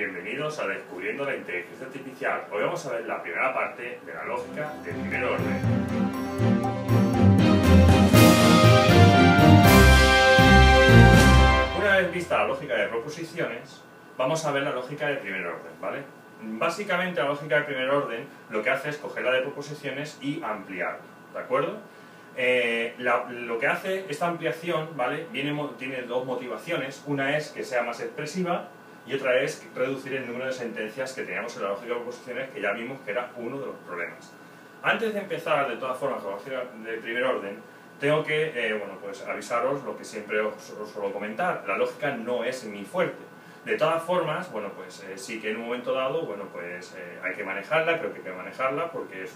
Bienvenidos a Descubriendo la Inteligencia Artificial. Hoy vamos a ver la primera parte de la lógica de primer orden. Una vez vista la lógica de proposiciones, vamos a ver la lógica de primer orden, ¿vale? Básicamente la lógica de primer orden lo que hace es coger la de proposiciones y ampliarla, ¿de acuerdo? Lo que hace esta ampliación, ¿vale? Tiene dos motivaciones, una es que sea más expresiva y otra es reducir el número de sentencias que teníamos en la lógica de proposiciones, que ya vimos que era uno de los problemas. Antes de empezar, de todas formas, con la lógica de primer orden, tengo que avisaros lo que siempre os suelo comentar: la lógica no es mi fuerte. De todas formas, sí que en un momento dado, hay que manejarla, creo que hay que manejarla porque es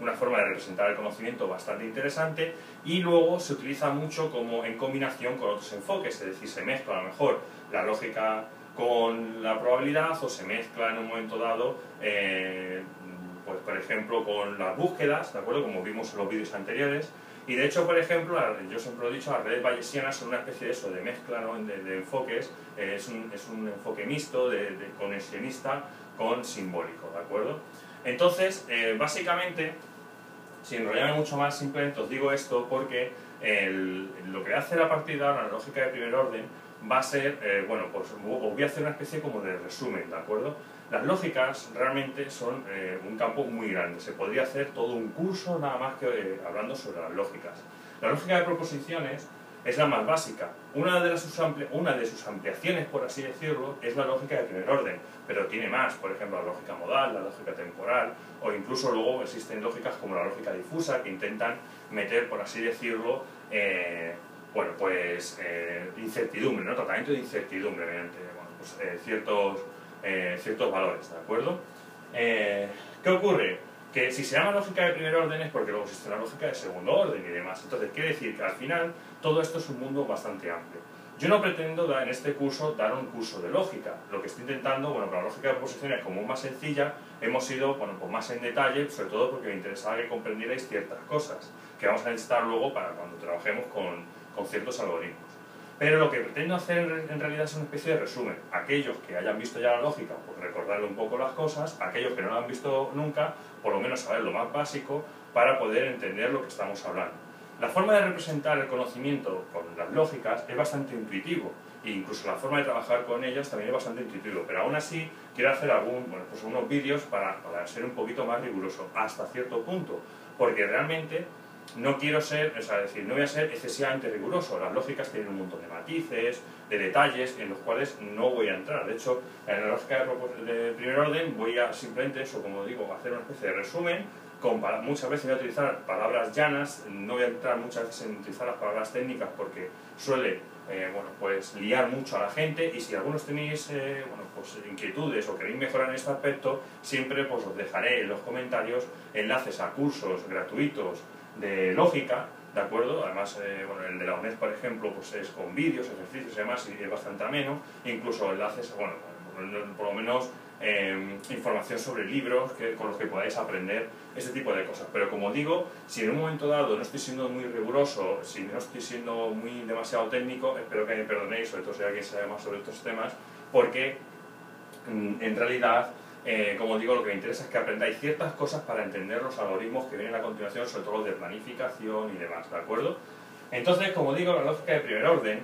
una forma de representar el conocimiento bastante interesante, y luego se utiliza mucho como en combinación con otros enfoques, es decir, se mezcla a lo mejor la lógica con la probabilidad, o se mezcla en un momento dado, por ejemplo, con las búsquedas, ¿de acuerdo? Como vimos en los vídeos anteriores. Y de hecho, por ejemplo, yo siempre he dicho, las redes bayesianas son una especie de eso, de mezcla, ¿no? de enfoques, es un enfoque mixto, de conexionista con simbólico, ¿de acuerdo? Entonces, básicamente, sin enrollarme mucho más, simplemente os digo esto porque lo que hace la partida, la lógica de primer orden, va a ser, os voy a hacer una especie como de resumen, ¿de acuerdo? Las lógicas realmente son un campo muy grande, se podría hacer todo un curso nada más que hablando sobre las lógicas. La lógica de proposiciones es la más básica, una de sus ampliaciones, por así decirlo, es la lógica de primer orden, pero tiene más, por ejemplo, la lógica modal, la lógica temporal, o incluso luego existen lógicas como la lógica difusa, que intentan meter, por así decirlo, incertidumbre, ¿no? Tratamiento de incertidumbre mediante ciertos valores, ¿de acuerdo? ¿Qué ocurre? Que si se llama lógica de primer orden es porque luego existe la lógica de segundo orden y demás. Entonces, quiere decir que al final todo esto es un mundo bastante amplio. Yo no pretendo en este curso dar un curso de lógica. Lo que estoy intentando, con la lógica de proposiciones como más sencilla, hemos ido, más en detalle, sobre todo porque me interesaba que comprendierais ciertas cosas que vamos a necesitar luego para cuando trabajemos con ciertos algoritmos. Pero lo que pretendo hacer en realidad es una especie de resumen. Aquellos que hayan visto ya la lógica, pues recordarle un poco las cosas; aquellos que no la han visto nunca, por lo menos saber lo más básico para poder entender lo que estamos hablando. La forma de representar el conocimiento con las lógicas es bastante intuitivo, e incluso la forma de trabajar con ellas también es bastante intuitivo, pero aún así quiero hacer unos vídeos para ser un poquito más riguroso hasta cierto punto, porque realmente no quiero ser, no voy a ser excesivamente riguroso. Las lógicas tienen un montón de matices, de detalles, en los cuales no voy a entrar. De hecho, en la lógica de primer orden voy a simplemente eso, como digo, hacer una especie de resumen. Muchas veces voy a utilizar palabras llanas, no voy a entrar muchas veces en utilizar las palabras técnicas porque suele liar mucho a la gente, y si algunos tenéis inquietudes o queréis mejorar en este aspecto, siempre os dejaré en los comentarios enlaces a cursos gratuitos de lógica, ¿de acuerdo? Además, el de la UNED, por ejemplo, es con vídeos, ejercicios y demás, y es bastante ameno. Incluso enlaces, por lo menos información sobre libros con los que podáis aprender este tipo de cosas. Pero como digo, si en un momento dado no estoy siendo muy riguroso, si no estoy siendo demasiado técnico, espero que me perdonéis, sobre todo si alguien sabe más sobre estos temas, porque en realidad, como digo, lo que me interesa es que aprendáis ciertas cosas para entender los algoritmos que vienen a continuación, sobre todo los de planificación y demás, ¿de acuerdo? Entonces, como digo, la lógica de primer orden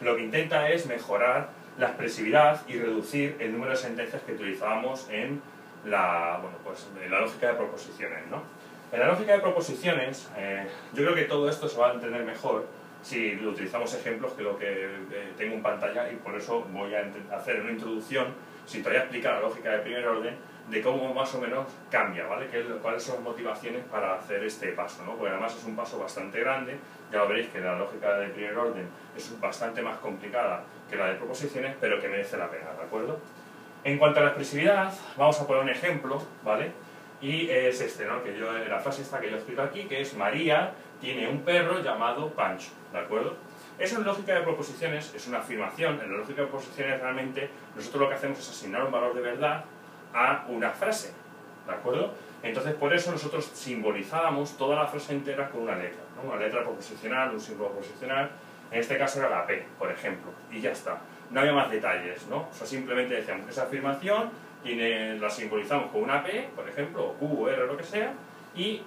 lo que intenta es mejorar la expresividad y reducir el número de sentencias que utilizábamos en la lógica de proposiciones, ¿no? En la lógica de proposiciones, yo creo que todo esto se va a entender mejor si utilizamos ejemplos, que lo que tengo en pantalla, y por eso voy a hacer una introducción sin todavía explicar la lógica de primer orden, de cómo más o menos cambia, ¿vale? Cuáles son las motivaciones para hacer este paso, ¿no? Porque además es un paso bastante grande, ya lo veréis que la lógica de primer orden es bastante más complicada que la de proposiciones, pero que merece la pena, ¿de acuerdo? En cuanto a la expresividad, vamos a poner un ejemplo, ¿vale? Y es este, ¿no? La frase esta que yo he escrito aquí, que es: María tiene un perro llamado Pancho, ¿de acuerdo? Eso en lógica de proposiciones es una afirmación. En la lógica de proposiciones realmente nosotros lo que hacemos es asignar un valor de verdad a una frase, ¿de acuerdo? Entonces, por eso nosotros simbolizábamos toda la frase entera con una letra, ¿no? Una letra proposicional, un símbolo proposicional, en este caso era la P, por ejemplo, y ya está. no había más detalles, ¿no? O sea, simplemente decíamos que esa afirmación tiene, la simbolizamos con una P, por ejemplo, o Q, o R, lo que sea, y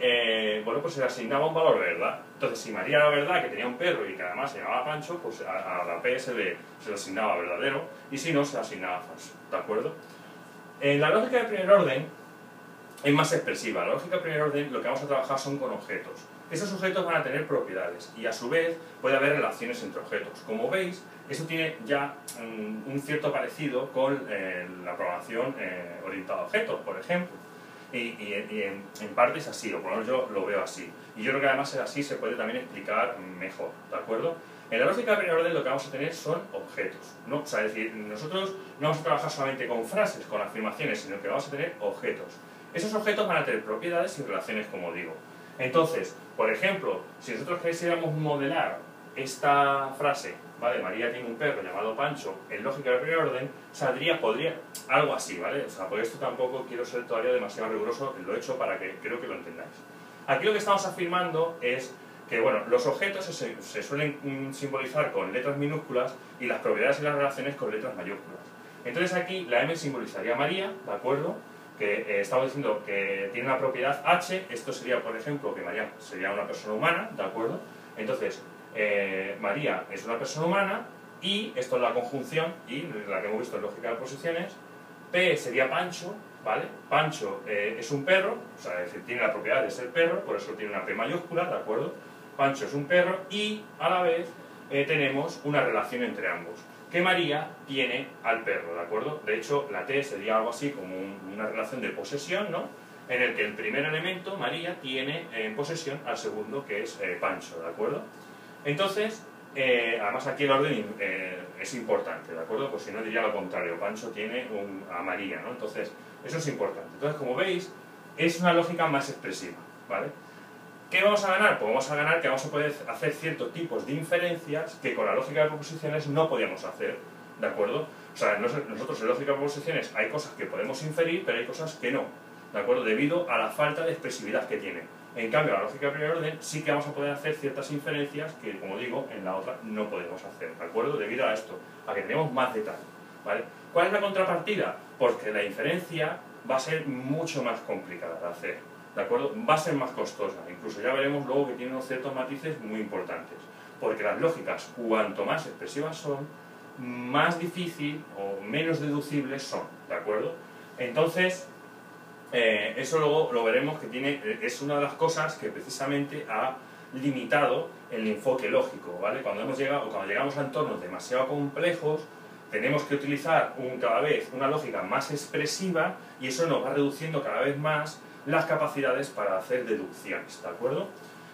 bueno, pues se le asignaba un valor verdad. Entonces, si María era verdad, que tenía un perro y que además se llamaba Pancho, pues a la P se le asignaba verdadero, y si no, se le asignaba falso, ¿de acuerdo? En la lógica de primer orden es más expresiva. La lógica de primer orden, lo que vamos a trabajar son con objetos. Esos objetos van a tener propiedades y a su vez puede haber relaciones entre objetos. Como veis, eso tiene ya un cierto parecido con la programación orientada a objetos, por ejemplo. Y en parte es así, o por lo menos yo lo veo así. Y yo creo que además es así, se puede también explicar mejor, ¿de acuerdo? En la lógica de primer orden lo que vamos a tener son objetos, ¿no? O sea, es decir, nosotros no vamos a trabajar solamente con frases, con afirmaciones, sino que vamos a tener objetos. Esos objetos van a tener propiedades y relaciones, como digo. Entonces, por ejemplo, si nosotros quisiéramos modelar esta frase, ¿vale? María tiene un perro llamado Pancho, en lógica de primer orden, saldría, podría, algo así, ¿vale? O sea, por esto tampoco quiero ser todavía demasiado riguroso, lo he hecho para que creo que lo entendáis. Aquí lo que estamos afirmando es que, bueno, los objetos se suelen simbolizar con letras minúsculas y las propiedades y las relaciones con letras mayúsculas. Entonces aquí la M simbolizaría a María, ¿de acuerdo? Que estamos diciendo que tiene una propiedad H, esto sería, por ejemplo, que María sería una persona humana, ¿de acuerdo? Entonces, María es una persona humana y esto es la conjunción y la que hemos visto en lógica de posiciones. P sería Pancho, ¿vale? Pancho es un perro, o sea, es decir, tiene la propiedad de ser perro, por eso tiene una P mayúscula, ¿de acuerdo? Pancho es un perro y a la vez tenemos una relación entre ambos. Que María tiene al perro, ¿de acuerdo? De hecho, la T sería algo así como una relación de posesión, ¿no? En el que el primer elemento, María, tiene en posesión al segundo, que es Pancho, ¿de acuerdo? Entonces, además aquí el orden es importante, ¿de acuerdo? Pues si no diría lo contrario, Pancho tiene a María, ¿no? Entonces, eso es importante. Entonces, como veis, es una lógica más expresiva, ¿vale? ¿Qué vamos a ganar? Pues vamos a ganar que vamos a poder hacer ciertos tipos de inferencias que con la lógica de proposiciones no podíamos hacer, ¿de acuerdo? O sea, nosotros en lógica de proposiciones hay cosas que podemos inferir, pero hay cosas que no, ¿de acuerdo? Debido a la falta de expresividad que tiene. En cambio, la lógica de primer orden sí que vamos a poder hacer ciertas inferencias que, como digo, en la otra no podemos hacer, ¿de acuerdo? Debido a esto, a que tenemos más detalle, ¿vale? ¿Cuál es la contrapartida? Porque la inferencia va a ser mucho más complicada de hacer, ¿de acuerdo? Va a ser más costosa, incluso ya veremos luego que tiene unos ciertos matices muy importantes, porque las lógicas, cuanto más expresivas son, más difícil o menos deducibles son, ¿de acuerdo? Entonces, eso luego lo veremos que tiene, es una de las cosas que precisamente ha limitado el enfoque lógico, ¿vale? Cuando llegamos a entornos demasiado complejos, tenemos que utilizar cada vez una lógica más expresiva y eso nos va reduciendo cada vez más las capacidades para hacer deducciones, ¿de acuerdo?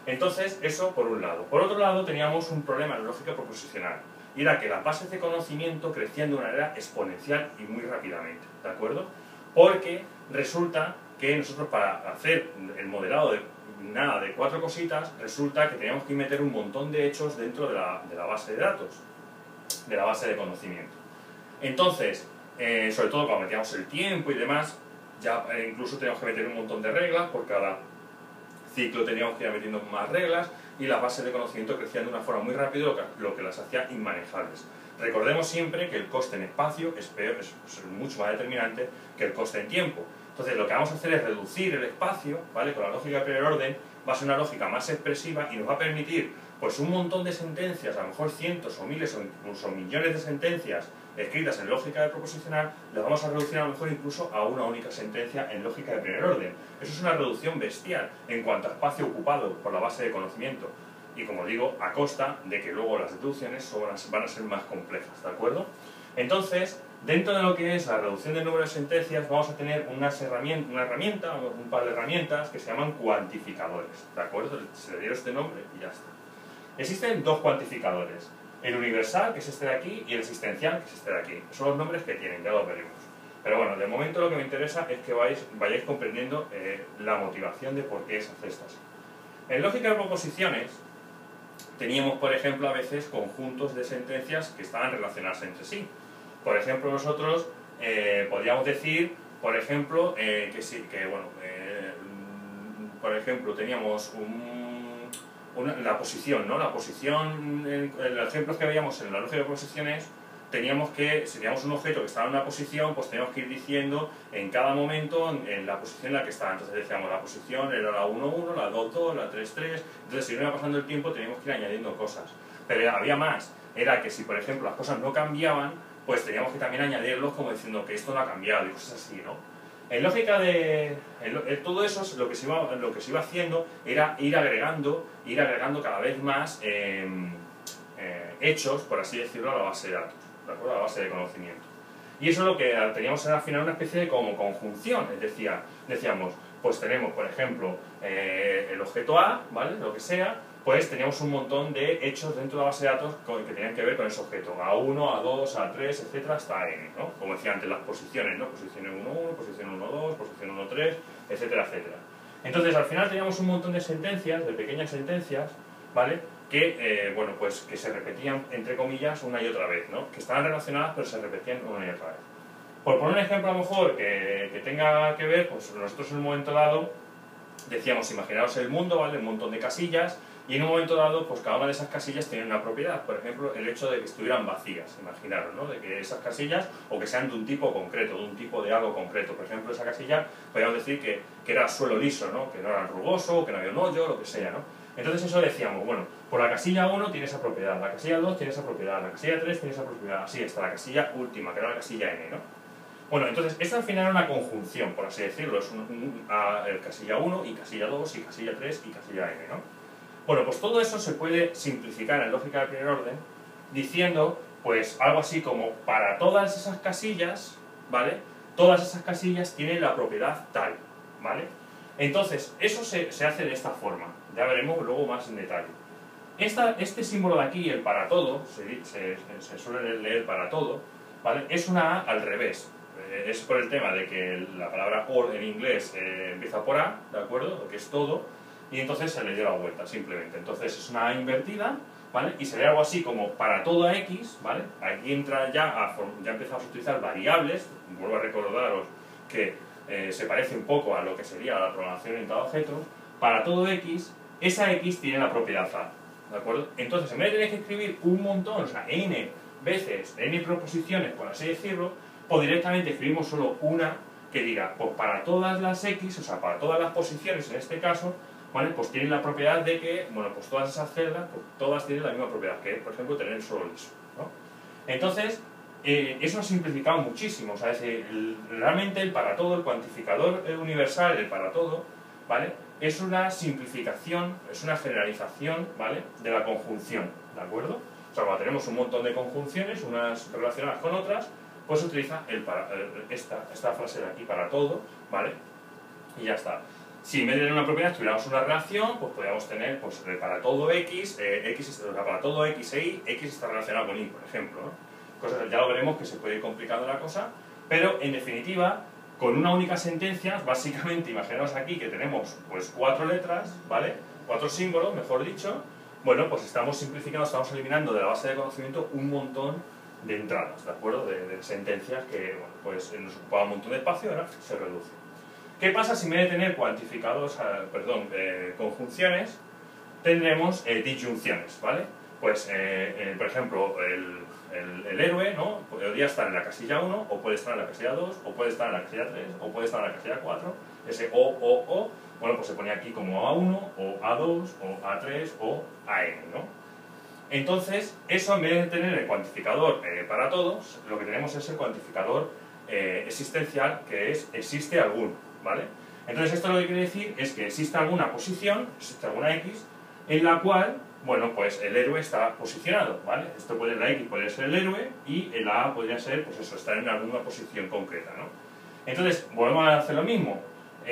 Entonces, eso por un lado. Por otro lado, teníamos un problema en lógica proposicional, y era que las bases de conocimiento crecían de una manera exponencial y muy rápidamente, ¿de acuerdo? Porque resulta que nosotros para hacer el modelado de nada de cuatro cositas, resulta que teníamos que meter un montón de hechos dentro de la base de datos, de la base de conocimiento. Entonces, sobre todo cuando metíamos el tiempo y demás, ya incluso teníamos que meter un montón de reglas, por cada ciclo teníamos que ir metiendo más reglas y las bases de conocimiento crecían de una forma muy rápida, lo que las hacía inmanejables. Recordemos siempre que el coste en espacio es mucho más determinante que el coste en tiempo. Entonces lo que vamos a hacer es reducir el espacio, ¿vale? Con la lógica de primer orden va a ser una lógica más expresiva y nos va a permitir pues un montón de sentencias, a lo mejor cientos o miles o incluso millones de sentencias escritas en lógica de proposicional, las vamos a reducir a lo mejor incluso a una única sentencia en lógica de primer orden. Eso es una reducción bestial en cuanto a espacio ocupado por la base de conocimiento y, como digo, a costa de que luego las deducciones van a ser más complejas, ¿de acuerdo? Entonces, dentro de lo que es la reducción del número de sentencias, vamos a tener una herramienta, un par de herramientas que se llaman cuantificadores, ¿de acuerdo? Se le dio este nombre y ya está. Existen dos cuantificadores, el universal, que es este de aquí, y el existencial, que es este de aquí. Son los nombres que tienen, ya los veremos. Pero bueno, de momento lo que me interesa es que vayáis comprendiendo la motivación de por qué se hace esto así. En lógica de proposiciones, teníamos, por ejemplo, a veces conjuntos de sentencias que estaban relacionadas entre sí. Por ejemplo, nosotros podríamos decir, por ejemplo, teníamos la posición, ¿no? La posición, los ejemplos que veíamos en la lógica de proposiciones teníamos que, si teníamos un objeto que estaba en una posición, pues teníamos que ir diciendo en cada momento en la posición en la que estaba. Entonces decíamos, la posición era la 1,1, la 2,2, la 3,3. Entonces si iba pasando el tiempo teníamos que ir añadiendo cosas. Pero había más, era que si por ejemplo las cosas no cambiaban, pues teníamos que también añadirlos como diciendo que esto no ha cambiado y cosas así, ¿no? En lógica de todo eso, lo que se iba haciendo era ir agregando cada vez más hechos, por así decirlo, a la base de datos, ¿de acuerdo? A la base de conocimiento. Y eso es lo que teníamos al final, una especie de como conjunción, es decir, decíamos, pues tenemos, por ejemplo, el objeto A, ¿vale? Lo que sea, pues teníamos un montón de hechos dentro de la base de datos que tenían que ver con ese objeto, A1, A2, A3, etcétera, hasta N, ¿no? Como decía antes, las posiciones, ¿no? Posición 1,1, posición 1,2, posición 1,3, etcétera, etcétera. Entonces, al final teníamos un montón de sentencias, de pequeñas sentencias, ¿vale? Que, bueno, pues que se repetían, entre comillas, una y otra vez, ¿no? Que estaban relacionadas, pero se repetían una y otra vez. Por poner un ejemplo, a lo mejor, que tenga que ver, pues nosotros en un momento dado decíamos, imaginaos el mundo, ¿vale? Un montón de casillas. Y en un momento dado, pues cada una de esas casillas tiene una propiedad. Por ejemplo, el hecho de que estuvieran vacías, imaginaros, ¿no? De que esas casillas, o que sean de un tipo concreto, de un tipo de algo concreto. Por ejemplo, esa casilla, podríamos decir que era suelo liso, ¿no? Que no era rugoso, que no había un hoyo, lo que sea, ¿no? Entonces eso decíamos, bueno, por la casilla 1 tiene esa propiedad, la casilla 2 tiene esa propiedad, la casilla 3 tiene esa propiedad, así hasta la casilla última, que era la casilla N, ¿no? Bueno, entonces, esta al final era una conjunción, por así decirlo, es casilla 1 y casilla 2 y casilla 3 y casilla N, ¿no? Bueno, pues todo eso se puede simplificar en lógica de primer orden diciendo, pues, algo así como para todas esas casillas, ¿vale? Todas esas casillas tienen la propiedad tal, ¿vale? Entonces, eso se hace de esta forma. Ya veremos luego más en detalle. Este símbolo de aquí, el para todo, se suele leer para todo, ¿vale? Es una A al revés. Es por el tema de que la palabra all en inglés empieza por A, ¿de acuerdo? Lo que es todo. Y entonces se le dio la vuelta, simplemente. Entonces es una A invertida, ¿vale? Y sería algo así como para toda X, ¿vale? Aquí entra ya empezamos a utilizar variables. Vuelvo a recordaros que se parece un poco a lo que sería la programación orientada a objetos. Para todo X, esa X tiene la propiedad A, ¿de acuerdo? Entonces, en vez de tener que escribir un montón, o sea, N veces, N proposiciones, por así decirlo, pues directamente escribimos solo una que diga, pues para todas las X, o sea, para todas las posiciones en este caso, ¿vale? Pues tienen la propiedad de que, bueno, pues todas esas celdas, pues todas tienen la misma propiedad, que por ejemplo tener solo liso, ¿no? Entonces, eso ha simplificado muchísimo, o sea, realmente el para todo, el cuantificador universal, el para todo, ¿vale? Es una simplificación, es una generalización, ¿vale? De la conjunción, ¿de acuerdo? O sea, cuando tenemos un montón de conjunciones, unas relacionadas con otras, pues se utiliza esta frase de aquí, para todo, ¿vale? Y ya está. Si en vez de tener una propiedad tuviéramos una relación, pues podríamos tener, pues, para todo X, para todo X e Y, X está relacionado con Y, por ejemplo, ¿no? Cosas, ya lo veremos que se puede ir complicando la cosa, pero en definitiva, con una única sentencia, básicamente, imaginaos aquí que tenemos, pues, 4 letras, ¿vale? 4 símbolos, mejor dicho. Bueno, pues estamos simplificando, estamos eliminando de la base de conocimiento un montón de entradas, ¿de acuerdo? De sentencias que, bueno, pues nos ocupaba un montón de espacio, ahora se reduce. ¿Qué pasa si en vez de tener conjunciones, tendremos disyunciones, ¿vale? Pues, por ejemplo, el héroe, ¿no? Podría estar en la casilla 1, o puede estar en la casilla 2, o puede estar en la casilla 3, o puede estar en la casilla 4. Ese O, bueno, pues se pone aquí como A1, o A2, o A3, o AN, ¿no? Entonces, eso en vez de tener el cuantificador para todos, lo que tenemos es el cuantificador existencial, que es existe alguno, ¿vale? Entonces esto lo que quiere decir es que existe alguna posición, existe alguna X, en la cual, bueno, pues el héroe está posicionado, ¿vale? Esto puede ser la X, puede ser el héroe, y el A podría ser, pues eso, estar en alguna posición concreta, ¿no? Entonces, volvemos a hacer lo mismo.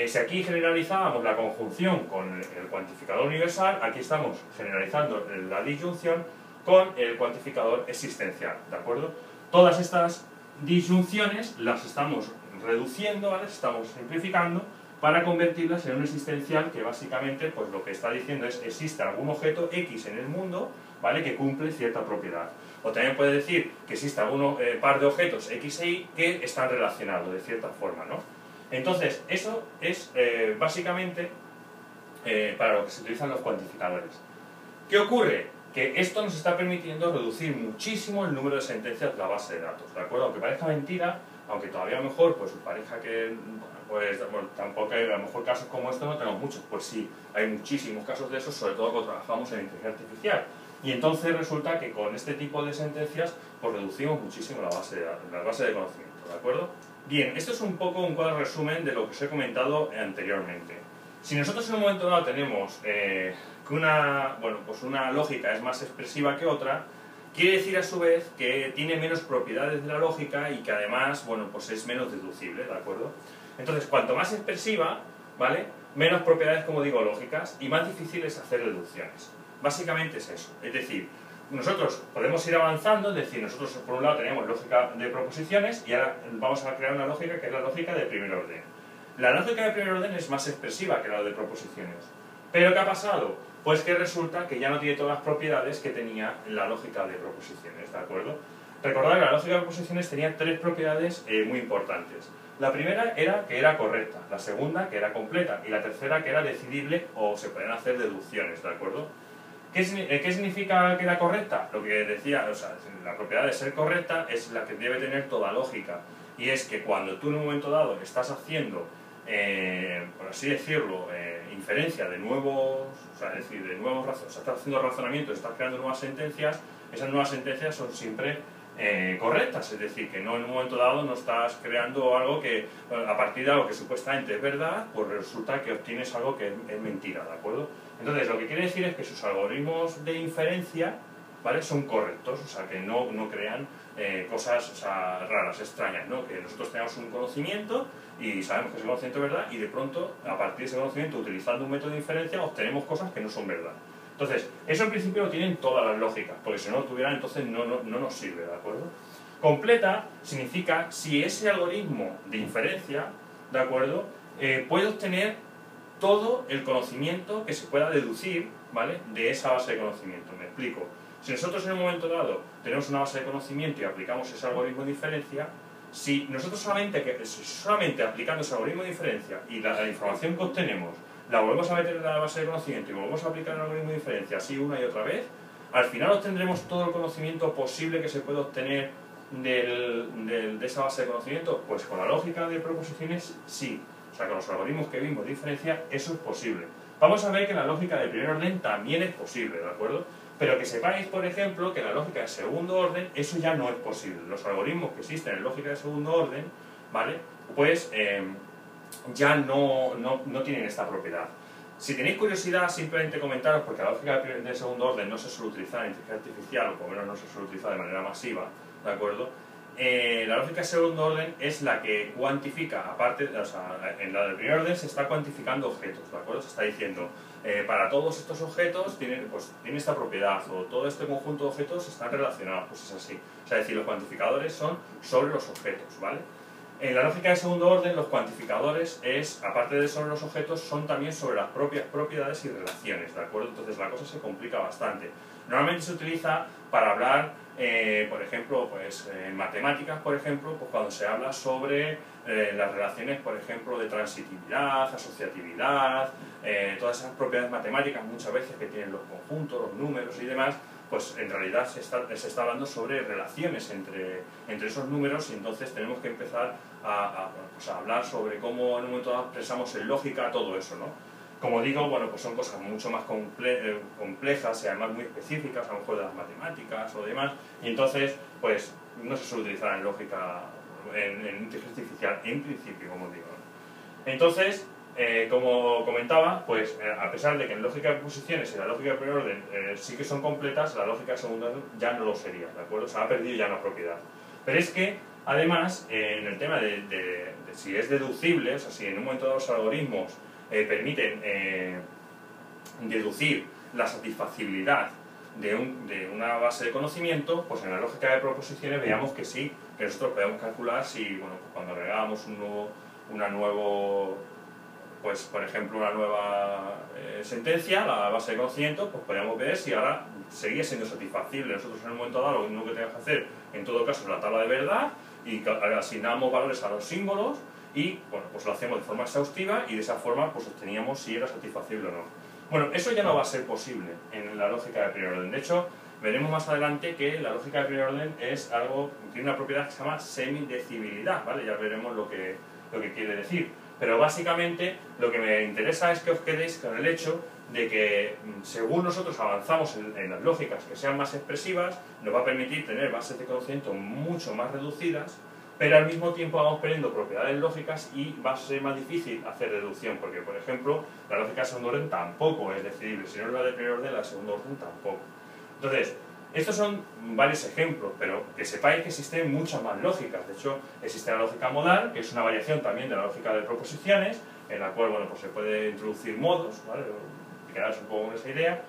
Si aquí generalizábamos la conjunción con el cuantificador universal, aquí estamos generalizando la disyunción con el cuantificador existencial, ¿de acuerdo? Todas estas disyunciones las estamos reduciendo, ¿vale? Estamos simplificando para convertirlas en un existencial que básicamente, pues lo que está diciendo es existe algún objeto X en el mundo, ¿vale? Que cumple cierta propiedad. O también puede decir que existe algún par de objetos X e Y que están relacionados de cierta forma, ¿no? Entonces, eso es básicamente para lo que se utilizan los cuantificadores. ¿Qué ocurre? que esto nos está permitiendo reducir muchísimo el número de sentencias de la base de datos, ¿de acuerdo? Aunque parezca mentira, aunque todavía a lo mejor pues parezca que bueno, tampoco hay, a lo mejor casos como estos no tenemos muchos, pues sí, hay muchísimos casos de esos, sobre todo cuando trabajamos en inteligencia artificial. Y entonces resulta que con este tipo de sentencias pues reducimos muchísimo la base de conocimiento, ¿de acuerdo? Bien, esto es un poco un cuadro resumen de lo que os he comentado anteriormente. Si nosotros en un momento dado tenemos que una lógica es más expresiva que otra, quiere decir a su vez que tiene menos propiedades de la lógica y que además, bueno, pues es menos deducible, ¿de acuerdo? Entonces, cuanto más expresiva, ¿vale?, menos propiedades, como digo, lógicas, y más difícil es hacer deducciones. Básicamente es eso, es decir, nosotros podemos ir avanzando, es decir, nosotros por un lado tenemos lógica de proposiciones y ahora vamos a crear una lógica que es la lógica de primer orden. La lógica de primer orden es más expresiva que la de proposiciones, pero ¿qué ha pasado? Pues que resulta que ya no tiene todas las propiedades que tenía la lógica de proposiciones, ¿de acuerdo? Recordad que la lógica de proposiciones tenía tres propiedades muy importantes. La primera era que era correcta, la segunda que era completa y la tercera que era decidible o se pueden hacer deducciones, ¿de acuerdo? ¿Qué significa que era correcta? Lo que decía, o sea, la propiedad de ser correcta es la que debe tener toda lógica. Y es que cuando tú en un momento dado estás haciendo, por así decirlo, inferencia de nuevos, o sea, es decir, de nuevos razonamientos, estás haciendo razonamientos, estás creando nuevas sentencias, esas nuevas sentencias son siempre correctas. Es decir, que no en un momento dado no estás creando algo que, bueno, a partir de algo que supuestamente es verdad, pues resulta que obtienes algo que es mentira, ¿de acuerdo? Entonces, lo que quiere decir es que sus algoritmos de inferencia, ¿vale?, son correctos, o sea, que no crean cosas, o sea, raras, extrañas, ¿no? Que nosotros tenemos un conocimiento y sabemos que ese conocimiento es verdad y de pronto, a partir de ese conocimiento, utilizando un método de inferencia, obtenemos cosas que no son verdad. Entonces, eso en principio lo tienen todas las lógicas, porque si no lo tuvieran, entonces no nos sirve, ¿de acuerdo? Completa significa si ese algoritmo de inferencia, ¿de acuerdo?, puede obtener todo el conocimiento que se pueda deducir, ¿vale?, de esa base de conocimiento. Me explico. Si nosotros en un momento dado tenemos una base de conocimiento y aplicamos ese algoritmo de inferencia, si nosotros solamente aplicando ese algoritmo de inferencia y la información que obtenemos la volvemos a meter en la base de conocimiento y volvemos a aplicar el algoritmo de inferencia así una y otra vez, al final obtendremos todo el conocimiento posible que se puede obtener de esa base de conocimiento. Pues con la lógica de proposiciones sí. O sea, con los algoritmos que vimos de inferencia, eso es posible. Vamos a ver que la lógica de primer orden también es posible, ¿de acuerdo? Pero que sepáis, por ejemplo, que la lógica de segundo orden, eso ya no es posible. Los algoritmos que existen en lógica de segundo orden, ¿vale?, pues ya no tienen esta propiedad. Si tenéis curiosidad, simplemente comentaros, porque la lógica de segundo orden no se suele utilizar en inteligencia artificial, o por lo menos no se suele utilizar de manera masiva, ¿de acuerdo? La lógica de segundo orden es la que cuantifica, aparte, o sea, en la de primer orden se está cuantificando objetos, ¿de acuerdo? Se está diciendo, para todos estos objetos tiene esta propiedad, o todo este conjunto de objetos están relacionados, pues es así. O sea, es decir, los cuantificadores son sobre los objetos, ¿vale? En la lógica de segundo orden, los cuantificadores es, aparte de sobre los objetos, son también sobre las propias propiedades y relaciones, ¿de acuerdo? Entonces la cosa se complica bastante. Normalmente se utiliza para hablar, por ejemplo, pues en matemáticas, por ejemplo, pues cuando se habla sobre las relaciones, por ejemplo, de transitividad, asociatividad, todas esas propiedades matemáticas muchas veces que tienen los conjuntos, los números y demás, pues en realidad se está hablando sobre relaciones entre esos números, y entonces tenemos que empezar a hablar sobre cómo en un momento dado expresamos en lógica todo eso, ¿no? Como digo, bueno, pues son cosas mucho más complejas y además muy específicas, a lo mejor de las matemáticas o demás, y entonces, pues, no se suele utilizar en lógica, en inteligencia artificial, en principio, como digo. Entonces, como comentaba, pues, a pesar de que en lógica de proposiciones y la lógica de primer orden sí que son completas, la lógica de segundo orden ya no lo sería, ¿de acuerdo? O sea, ha perdido ya una propiedad. Pero es que, además, en el tema de si es deducible, o sea, si en un momento dado los algoritmos permiten deducir la satisfacibilidad de una base de conocimiento, pues en la lógica de proposiciones veíamos que sí, que nosotros podemos calcular si, bueno, pues cuando agregamos una nueva sentencia, la base de conocimiento, pues podríamos ver si ahora seguía siendo satisfacible. Nosotros en un momento dado lo único que tenemos que hacer, en todo caso, es la tabla de verdad y asignamos valores a los símbolos. Y, bueno, pues lo hacemos de forma exhaustiva y de esa forma pues obteníamos si era satisfacible o no. Bueno, eso ya no va a ser posible en la lógica de primer orden. De hecho, veremos más adelante que la lógica de primer orden es algo, tiene una propiedad que se llama semidecibilidad, ¿vale? Ya veremos lo que quiere decir. Pero básicamente lo que me interesa es que os quedéis con el hecho de que según nosotros avanzamos en las lógicas que sean más expresivas, nos va a permitir tener bases de conocimiento mucho más reducidas, pero al mismo tiempo vamos perdiendo propiedades lógicas y va a ser más difícil hacer deducción, porque por ejemplo la lógica de segundo orden tampoco es decidible, si no es la de primer orden, la de segundo orden tampoco. Entonces, estos son varios ejemplos, pero que sepáis que existen muchas más lógicas. De hecho, existe la lógica modal, que es una variación también de la lógica de proposiciones, en la cual bueno, pues se puede introducir modos, ¿vale? Quedaros un poco con esa idea.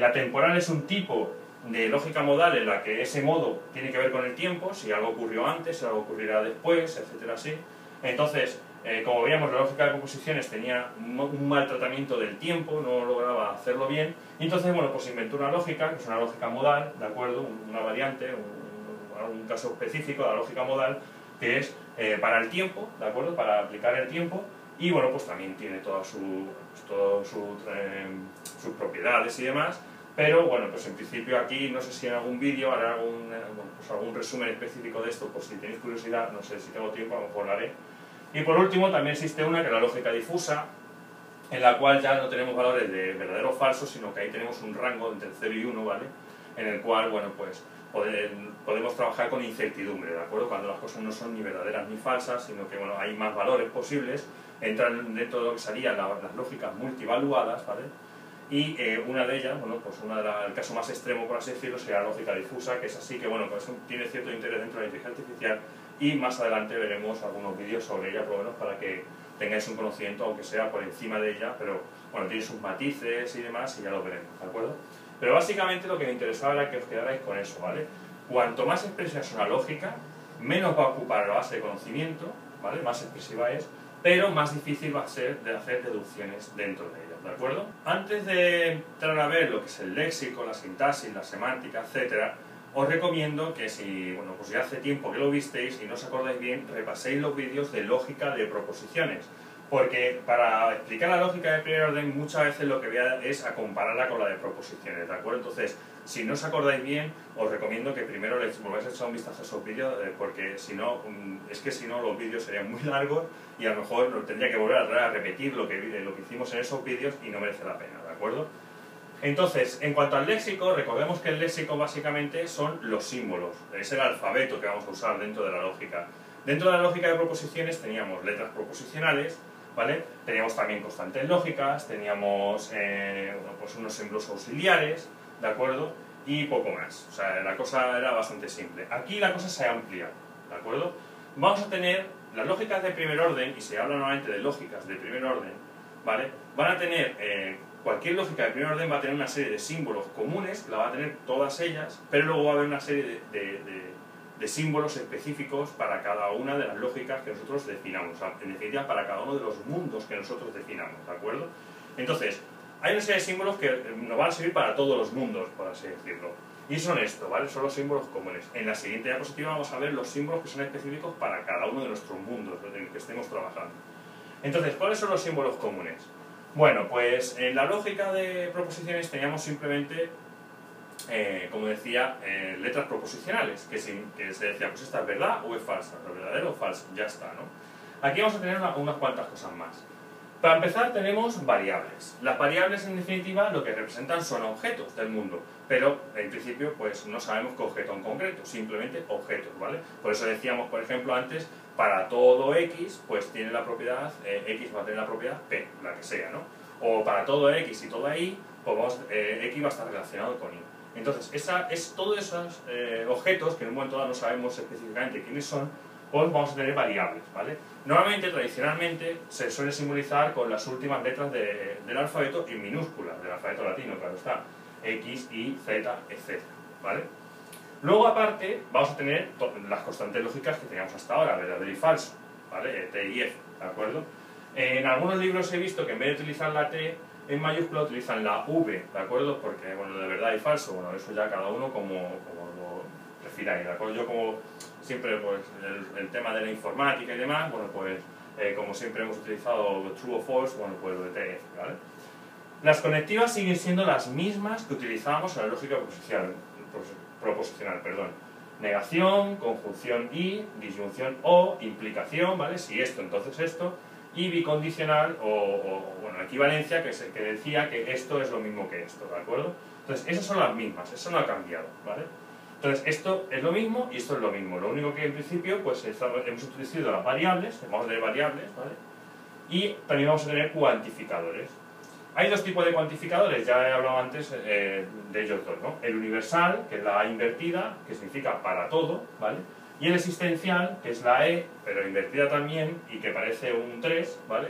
La temporal es un tipo de lógica modal en la que ese modo tiene que ver con el tiempo, si algo ocurrió antes, si algo ocurrirá después, etcétera, así. Entonces, como veíamos, la lógica de proposiciones tenía un mal tratamiento del tiempo, no lograba hacerlo bien, y entonces, bueno, pues inventó una lógica, que es una lógica modal, ¿de acuerdo? Una variante, un caso específico de la lógica modal, que es para el tiempo, ¿de acuerdo? Para aplicar el tiempo, y bueno, pues también tiene todas sus propiedades y demás. Pero bueno, pues en principio aquí, no sé si en algún vídeo haré algún resumen específico de esto, pues si tenéis curiosidad, no sé si tengo tiempo, a lo mejor lo haré. Y por último también existe una que es la lógica difusa, en la cual ya no tenemos valores de verdadero o falso, sino que ahí tenemos un rango entre 0 y 1, ¿vale? En el cual, bueno, pues podemos trabajar con incertidumbre, ¿de acuerdo? Cuando las cosas no son ni verdaderas ni falsas, sino que, bueno, hay más valores posibles, entran dentro de lo que serían las lógicas multivaluadas, ¿vale? Y una de ellas, bueno, pues el caso más extremo, por así decirlo, sería la lógica difusa, que es así que, bueno, pues tiene cierto interés dentro de la inteligencia artificial y más adelante veremos algunos vídeos sobre ella, por lo menos para que tengáis un conocimiento, aunque sea por encima de ella, pero, bueno, tiene sus matices y demás y ya lo veremos, ¿de acuerdo? Pero básicamente lo que me interesaba era que os quedarais con eso, ¿vale? Cuanto más expresiva es una lógica, menos va a ocupar la base de conocimiento, ¿vale? Más expresiva es, pero más difícil va a ser de hacer deducciones dentro de ella, ¿de acuerdo? Antes de entrar a ver lo que es el léxico, la sintaxis, la semántica, etc., os recomiendo que si, bueno, pues ya hace tiempo que lo visteis y no os acordáis bien, repaséis los vídeos de lógica de proposiciones, porque para explicar la lógica de primer orden muchas veces lo que voy a hacer es a compararla con la de proposiciones, ¿de acuerdo? Entonces, si no os acordáis bien, os recomiendo que primero les volváis a echar un vistazo a esos vídeos, porque si no, es que si no los vídeos serían muy largos y a lo mejor tendría que volver a repetir lo que hicimos en esos vídeos y no merece la pena, ¿de acuerdo? Entonces, en cuanto al léxico, recordemos que el léxico básicamente son los símbolos, es el alfabeto que vamos a usar dentro de la lógica. Dentro de la lógica de proposiciones teníamos letras proposicionales, ¿vale? Teníamos también constantes lógicas, teníamos bueno, pues unos símbolos auxiliares, ¿de acuerdo? Y poco más. O sea, la cosa era bastante simple. Aquí la cosa se amplía, ¿de acuerdo? Vamos a tener las lógicas de primer orden, y se habla normalmente de lógicas de primer orden, ¿vale? Van a tener, cualquier lógica de primer orden va a tener una serie de símbolos comunes, la va a tener todas ellas, pero luego va a haber una serie de símbolos específicos para cada una de las lógicas que nosotros definamos, o sea, en definitiva para cada uno de los mundos que nosotros definamos, ¿de acuerdo? Entonces, hay una serie de símbolos que nos van a servir para todos los mundos, por así decirlo. Y son esto, ¿vale? Son los símbolos comunes. En la siguiente diapositiva vamos a ver los símbolos que son específicos para cada uno de nuestros mundos en el que estemos trabajando. Entonces, ¿cuáles son los símbolos comunes? Bueno, pues en la lógica de proposiciones teníamos simplemente, como decía, letras proposicionales, que se decía, pues esta es verdad o es falsa, ¿es verdadero o falso? Ya está, ¿no? Aquí vamos a tener unas cuantas cosas más. Para empezar tenemos variables. Las variables en definitiva lo que representan son objetos del mundo, pero en principio pues no sabemos qué objeto en concreto, simplemente objetos, ¿vale? Por eso decíamos, por ejemplo, antes, para todo X, pues tiene la propiedad, X va a tener la propiedad P, la que sea, ¿no? O para todo X y toda Y, pues X va a estar relacionado con Y. Entonces, todos esos objetos, que en un momento dado no sabemos específicamente quiénes son, pues vamos a tener variables, ¿vale? Normalmente, tradicionalmente, se suele simbolizar con las últimas letras del alfabeto en minúsculas, del alfabeto latino, claro está, X, Y, Z, etc., ¿vale? Luego, aparte, vamos a tener las constantes lógicas que teníamos hasta ahora, verdadero y falso, ¿vale? T y F, ¿de acuerdo? En algunos libros he visto que en vez de utilizar la T en mayúscula, utilizan la V, ¿de acuerdo? Porque, bueno, de verdad y falso, bueno, eso ya cada uno como lo refira ahí, ¿de acuerdo? Yo como siempre, pues, el tema de la informática y demás, bueno, pues, como siempre hemos utilizado true o false, bueno, pues, lo de TF, ¿vale? Las conectivas siguen siendo las mismas que utilizábamos en la lógica proposicional, perdón. Negación, conjunción y, disyunción o, implicación, ¿vale? Si esto, entonces esto, y bicondicional o equivalencia, que es el que decía que esto es lo mismo que esto, ¿de acuerdo? Entonces, esas son las mismas, eso no ha cambiado, ¿vale? Entonces, esto es lo mismo y esto es lo mismo. Lo único que en principio, pues hemos utilizado las variables, vamos a tener variables, ¿vale? Y también vamos a tener cuantificadores. Hay dos tipos de cuantificadores, ya he hablado antes de ellos dos, ¿no? El universal, que es la A invertida, que significa para todo, ¿vale? Y el existencial, que es la E, pero invertida también, y que parece un 3, ¿vale?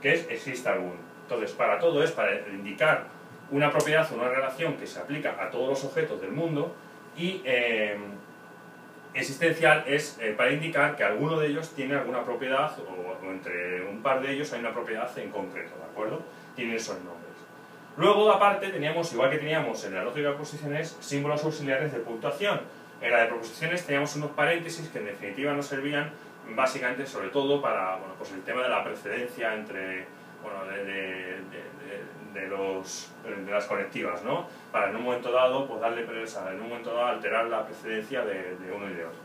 Que es existe algún. Entonces, para todo es para indicar una propiedad o una relación que se aplica a todos los objetos del mundo, y existencial es para indicar que alguno de ellos tiene alguna propiedad, o entre un par de ellos hay una propiedad en concreto, ¿de acuerdo? Tienen esos nombres. Luego, aparte, teníamos, igual que teníamos en la lógica de proposiciones, símbolos auxiliares de puntuación. En la de proposiciones teníamos unos paréntesis que en definitiva nos servían básicamente, sobre todo, para bueno, pues el tema de la precedencia entre, bueno, de las conectivas, ¿no? Para en un momento dado, pues darle presa, en un momento dado alterar la precedencia de uno y de otro.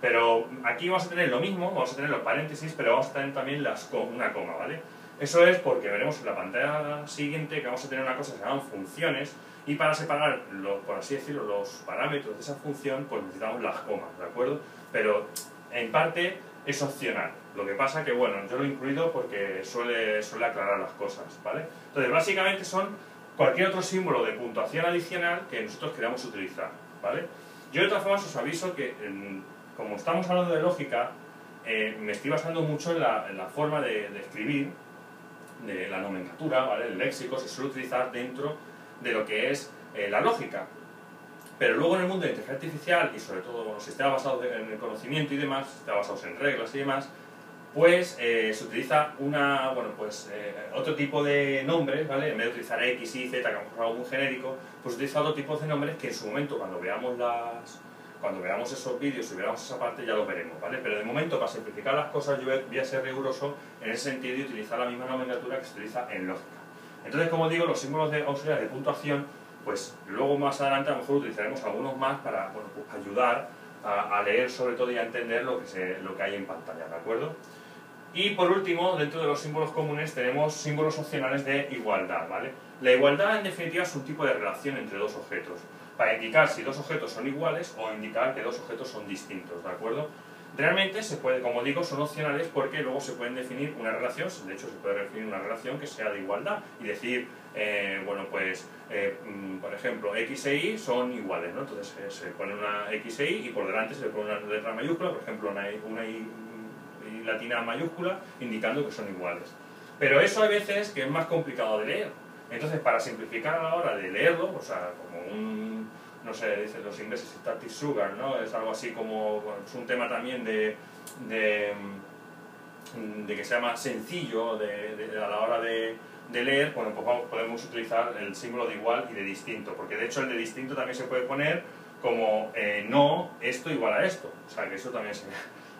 Pero aquí vamos a tener lo mismo, vamos a tener los paréntesis, pero vamos a tener también una coma, ¿vale? Eso es porque veremos en la pantalla siguiente que vamos a tener una cosa que se llaman funciones, y para separar, por así decirlo, los parámetros de esa función, pues necesitamos las comas, ¿de acuerdo? Pero en parte es opcional. Lo que pasa que, bueno, yo lo he incluido porque suele aclarar las cosas, ¿vale? Entonces, básicamente son cualquier otro símbolo de puntuación adicional que nosotros queramos utilizar, ¿vale? Yo de todas formas os aviso que, como estamos hablando de lógica, me estoy basando mucho en la forma de escribir, de la nomenclatura, ¿vale? El léxico se suele utilizar dentro de lo que es la lógica, pero luego en el mundo de inteligencia artificial y sobre todo los sistemas basados en el conocimiento y demás, sistemas basados en reglas y demás, pues se utiliza otro tipo de nombres, ¿vale? En vez de utilizar X, Y, Z, que hemos usado muy genérico, pues utiliza otro tipo de nombres que en su momento, cuando veamos esos vídeos y veamos esa parte, ya los veremos, ¿vale? Pero de momento, para simplificar las cosas, yo voy a ser riguroso en ese sentido y utilizar la misma nomenclatura que se utiliza en lógica. Entonces, como digo, los símbolos auxiliares de puntuación, pues luego más adelante a lo mejor utilizaremos algunos más para, bueno, pues, ayudar a leer sobre todo y a entender lo que hay en pantalla, ¿de acuerdo? Y por último, dentro de los símbolos comunes tenemos símbolos opcionales de igualdad, ¿vale? La igualdad, en definitiva, es un tipo de relación entre dos objetos, para indicar si dos objetos son iguales o indicar que dos objetos son distintos, ¿de acuerdo? Realmente, se puede, como digo, son opcionales porque luego se pueden definir una relación, de hecho se puede definir una relación que sea de igualdad y decir, por ejemplo, X e Y son iguales, ¿no? Entonces se pone una X e Y por delante se le pone una letra mayúscula, por ejemplo, una I latina mayúscula, indicando que son iguales. Pero eso hay veces que es más complicado de leer. Entonces, para simplificar a la hora de leerlo, o sea, como un... no sé, dicen los ingleses static sugar, ¿no? Es algo así como... bueno, es un tema también de que sea más sencillo a la hora de leer. Bueno, pues podemos utilizar el símbolo de igual y de distinto, porque de hecho el de distinto también se puede poner como no, esto igual a esto. O sea, que eso también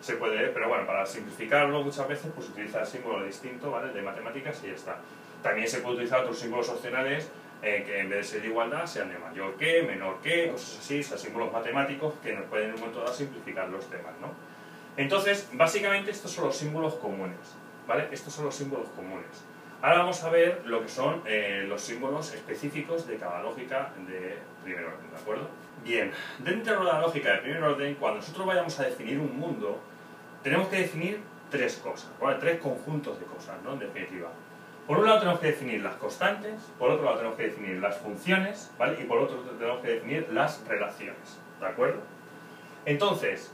se puede leer, pero bueno, para simplificarlo muchas veces, pues utiliza el símbolo de distinto, ¿vale? De matemáticas y ya está. También se puede utilizar otros símbolos opcionales que en vez de ser de igualdad sean de mayor que, menor que, cosas así, o sea, símbolos matemáticos que nos pueden en un momento dado simplificar los temas, ¿no? Entonces, básicamente estos son los símbolos comunes, ¿vale? Estos son los símbolos comunes. Ahora vamos a ver lo que son los símbolos específicos de cada lógica de primer orden, ¿de acuerdo? Bien, dentro de la lógica de primer orden, cuando nosotros vayamos a definir un mundo, tenemos que definir tres cosas, ¿vale? Tres conjuntos de cosas, ¿no? En definitiva. Por un lado tenemos que definir las constantes, por otro lado tenemos que definir las funciones, ¿vale? Y por otro tenemos que definir las relaciones, ¿de acuerdo? Entonces,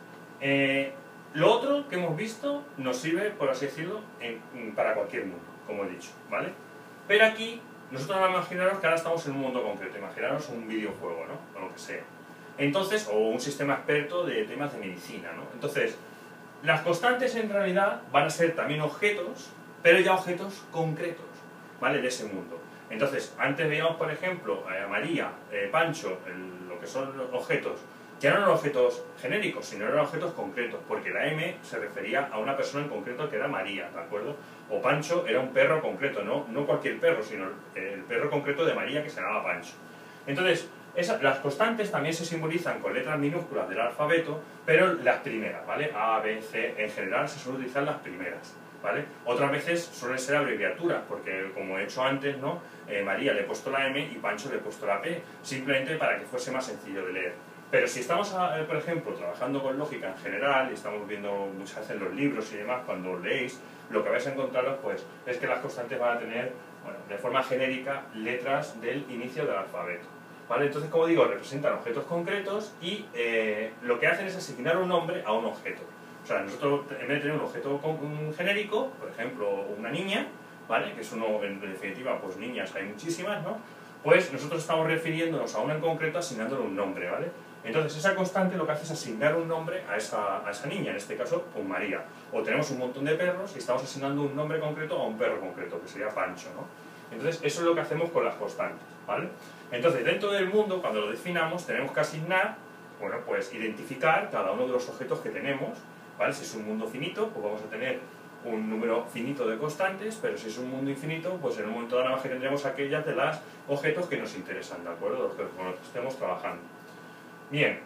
lo otro que hemos visto nos sirve, por así decirlo, para cualquier mundo, como he dicho, ¿vale? Pero aquí, nosotros vamos a imaginaros que ahora estamos en un mundo concreto, imaginaros un videojuego, ¿no? O lo que sea. Entonces, o un sistema experto de temas de medicina, ¿no? Entonces, las constantes en realidad van a ser también objetos, pero ya objetos concretos, ¿vale? De ese mundo. Entonces, antes veíamos, por ejemplo, a María, Pancho, lo que son los objetos ya no eran objetos genéricos, sino eran objetos concretos, porque la M se refería a una persona en concreto que era María, ¿de acuerdo? O Pancho era un perro concreto, no cualquier perro, sino el perro concreto de María que se llamaba Pancho. Entonces, las constantes también se simbolizan con letras minúsculas del alfabeto, pero las primeras, ¿vale? A, B, C, en general se suelen utilizar las primeras, ¿vale? Otras veces suelen ser abreviaturas, porque como he hecho antes, ¿no? María le he puesto la M y Pancho le he puesto la P, simplemente para que fuese más sencillo de leer. Pero si estamos, por ejemplo, trabajando con lógica en general, y estamos viendo muchas veces en los libros y demás, cuando os leéis, lo que vais a encontraros pues, es que las constantes van a tener, bueno, de forma genérica, letras del inicio del alfabeto, ¿vale? Entonces, como digo, representan objetos concretos y lo que hacen es asignar un nombre a un objeto. O sea, nosotros, en vez de tener un objeto genérico, por ejemplo, una niña, ¿vale? Que es uno, en definitiva, pues niñas hay muchísimas, ¿no? Pues nosotros estamos refiriéndonos a una en concreto asignándole un nombre, ¿vale? Entonces, esa constante lo que hace es asignar un nombre a esa niña, en este caso, pues María. O tenemos un montón de perros y estamos asignando un nombre concreto a un perro concreto, que sería Pancho, ¿no? Entonces, eso es lo que hacemos con las constantes, ¿vale? Entonces, dentro del mundo, cuando lo definamos, tenemos que asignar, bueno, pues identificar cada uno de los objetos que tenemos, ¿vale? Si es un mundo finito, pues vamos a tener un número finito de constantes, pero si es un mundo infinito, pues en un momento dado nada más que tendremos aquellas de los objetos que nos interesan, ¿de acuerdo? Los que, con los que estemos trabajando. Bien,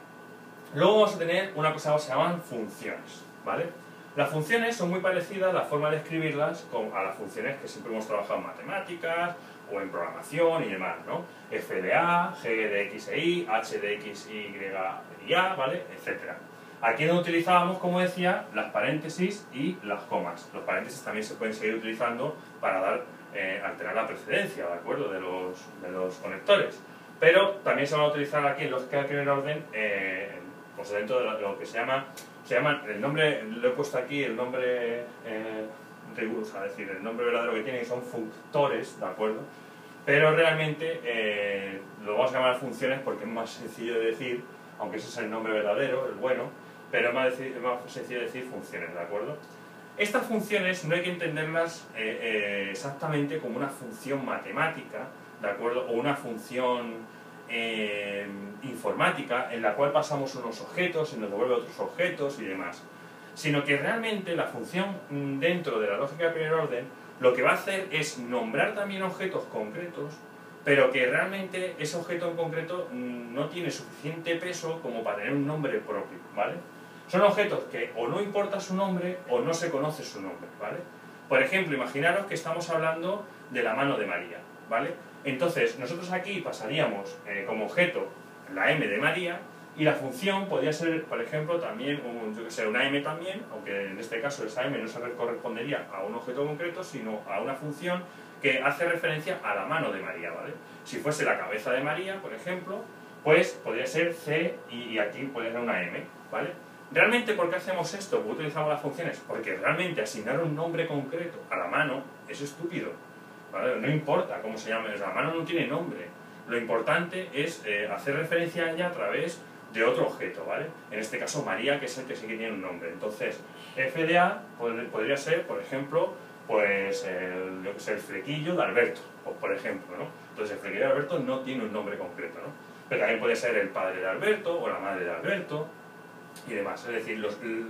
luego vamos a tener una cosa que se llaman funciones, ¿vale? Las funciones son muy parecidas, la forma de escribirlas, a las funciones que siempre hemos trabajado en matemáticas o en programación y demás, ¿no? F de A, G de X e Y, H de X, Y y A, ¿vale? Etcétera. Aquí es donde utilizábamos, como decía, las paréntesis y las comas. Los paréntesis también se pueden seguir utilizando para alterar la precedencia, ¿de acuerdo? De los conectores. Pero también se van a utilizar aquí en lógica de primer orden, pues dentro de lo que se llaman, el nombre, lo he puesto aquí, el nombre riguroso, es decir, el nombre verdadero que tienen son functores, ¿de acuerdo? Pero realmente lo vamos a llamar funciones porque es más sencillo de decir, aunque ese es el nombre verdadero, el bueno, pero es más sencillo de decir funciones, ¿de acuerdo? Estas funciones no hay que entenderlas exactamente como una función matemática, ¿de acuerdo? O una función informática en la cual pasamos unos objetos y nos devuelve otros objetos y demás, sino que realmente la función dentro de la lógica de primer orden lo que va a hacer es nombrar también objetos concretos, pero que realmente ese objeto en concreto no tiene suficiente peso como para tener un nombre propio, ¿vale? Son objetos que o no importa su nombre o no se conoce su nombre, ¿vale? Por ejemplo, imaginaros que estamos hablando de la mano de María, ¿vale? Entonces, nosotros aquí pasaríamos como objeto la M de María y la función podría ser, por ejemplo, también una M también, aunque en este caso esa M no se correspondería a un objeto concreto, sino a una función que hace referencia a la mano de María, ¿vale? Si fuese la cabeza de María, por ejemplo, pues podría ser C y aquí podría ser una M, ¿vale? ¿Realmente por qué hacemos esto? ¿Por qué utilizamos las funciones? Porque realmente asignar un nombre concreto a la mano es estúpido. ¿Vale? No importa cómo se llame, la mano no tiene nombre. Lo importante es hacer referencia a ella a través de otro objeto, ¿vale? En este caso María, que es el que sí que tiene un nombre. Entonces, F de A podría ser, por ejemplo, pues el flequillo de Alberto, pues, por ejemplo, ¿no? Entonces el flequillo de Alberto no tiene un nombre concreto, ¿no? Pero también puede ser el padre de Alberto o la madre de Alberto y demás. Es decir,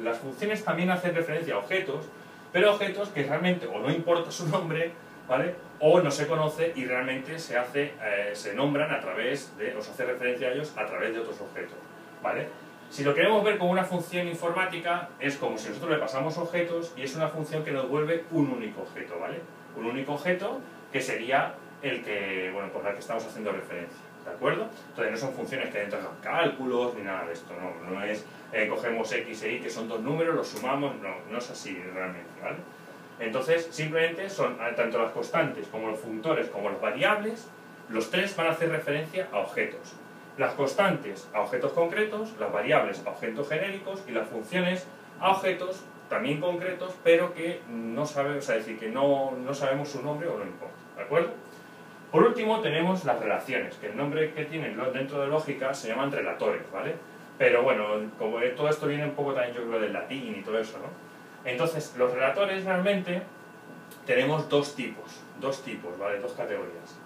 las funciones también hacen referencia a objetos, pero objetos que realmente o no importa su nombre, ¿vale? O no se conoce y realmente se nombran a través de, o se hace referencia a ellos a través de otros objetos, ¿vale? Si lo queremos ver como una función informática, es como si nosotros le pasamos objetos y es una función que nos devuelve un único objeto, ¿vale? Un único objeto que sería el que, bueno, pues al que estamos haciendo referencia, ¿de acuerdo? Entonces no son funciones que entran en cálculos ni nada de esto, no es cogemos X e Y que son dos números, los sumamos, no es así realmente, ¿vale? Entonces, simplemente son tanto las constantes como los functores como los variables, los tres van a hacer referencia a objetos. Las constantes a objetos concretos, las variables a objetos genéricos y las funciones a objetos también concretos, pero que no sabemos, o sea, decir que no sabemos su nombre o no importa, ¿de acuerdo? Por último tenemos las relaciones, que el nombre que tienen dentro de lógica se llaman relatores, ¿vale? Pero bueno, como todo esto viene un poco también yo creo del latín y todo eso, ¿no? Entonces, los relatores realmente tenemos dos tipos, ¿vale? Dos categorías.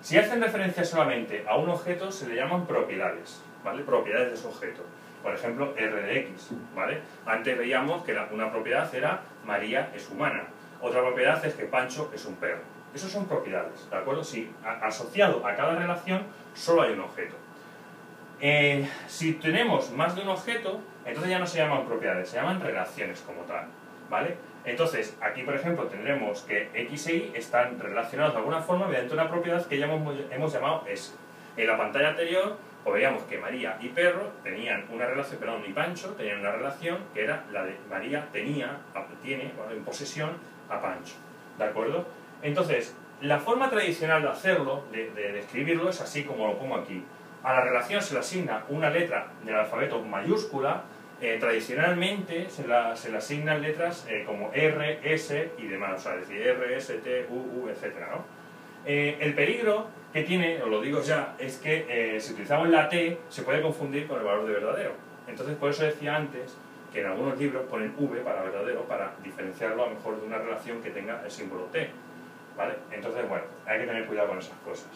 Si hacen referencia solamente a un objeto, se le llaman propiedades, ¿vale? Propiedades de su objeto. Por ejemplo, R de X, ¿vale? Antes veíamos que una propiedad era María es humana. Otra propiedad es que Pancho es un perro. Esas son propiedades, ¿de acuerdo? Si asociado a cada relación solo hay un objeto. Si tenemos más de un objeto, entonces ya no se llaman propiedades, se llaman relaciones como tal, ¿vale? Entonces, aquí por ejemplo tendremos que X e Y están relacionados de alguna forma mediante una propiedad que ya hemos llamado S. En la pantalla anterior veíamos que María y Perro tenían una relación, perdón, y Pancho tenían una relación que era la de María tiene en posesión a Pancho, ¿de acuerdo? Entonces, la forma tradicional de hacerlo, de describirlo, es así como lo pongo aquí. A la relación se le asigna una letra del alfabeto mayúscula, tradicionalmente se le asignan letras como R, S y demás, o sea, es decir, R, S, T, U, etc., ¿no? El peligro que tiene, os lo digo ya, es que si utilizamos la T se puede confundir con el valor de verdadero. Entonces, por eso decía antes que en algunos libros ponen V para verdadero, para diferenciarlo a lo mejor de una relación que tenga el símbolo T, ¿vale? Entonces, bueno, hay que tener cuidado con esas cosas.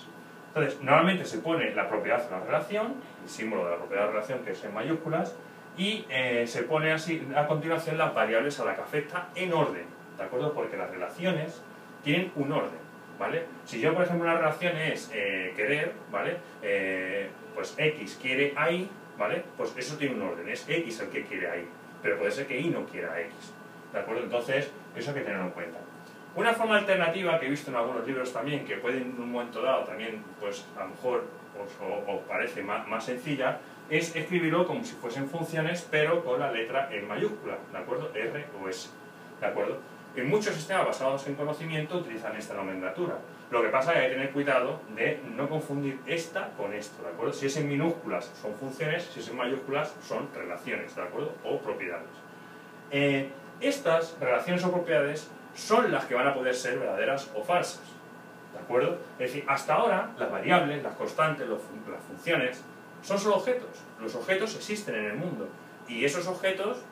Entonces, normalmente se pone la propiedad de la relación, el símbolo de la propiedad de la relación, que es en mayúsculas, y se pone así a continuación las variables a las que afecta en orden, ¿de acuerdo? Porque las relaciones tienen un orden, ¿vale? Si yo, por ejemplo, una relación es querer, ¿vale? Pues X quiere a Y, ¿vale? Pues eso tiene un orden, es X el que quiere a Y, pero puede ser que Y no quiera a X, ¿de acuerdo? Entonces, eso hay que tenerlo en cuenta. Una forma alternativa que he visto en algunos libros también, que puede en un momento dado también, pues a lo mejor os parece más sencilla, es escribirlo como si fuesen funciones, pero con la letra en mayúscula, ¿de acuerdo? R o S, ¿de acuerdo? En muchos sistemas basados en conocimiento utilizan esta nomenclatura. Lo que pasa es que hay que tener cuidado de no confundir esta con esto, ¿de acuerdo? Si es en minúsculas son funciones, si es en mayúsculas son relaciones, ¿de acuerdo? O propiedades. Estas relaciones o propiedades son las que van a poder ser verdaderas o falsas, ¿de acuerdo? Es decir, hasta ahora las variables, las constantes, las funciones son solo objetos. Los objetos existen en el mundo y esos objetos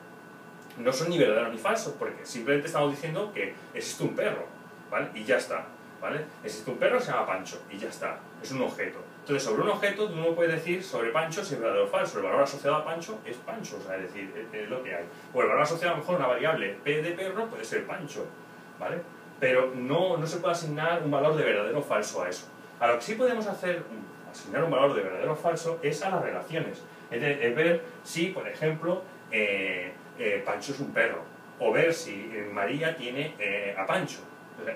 no son ni verdaderos ni falsos, porque simplemente estamos diciendo que existe un perro, ¿vale? Y ya está, ¿vale? Existe un perro, se llama Pancho, y ya está, es un objeto. Entonces, sobre un objeto tú no puedes decir sobre Pancho si es verdadero o falso. El valor asociado a Pancho es Pancho, o sea, es decir, es lo que hay. O el valor asociado a lo mejor a una variable P de perro puede ser Pancho, ¿vale? Pero no se puede asignar un valor de verdadero o falso a eso. A lo que sí podemos hacer, asignar un valor de verdadero o falso, es a las relaciones. Es ver si, por ejemplo, Pancho es un perro, o ver si María tiene a Pancho.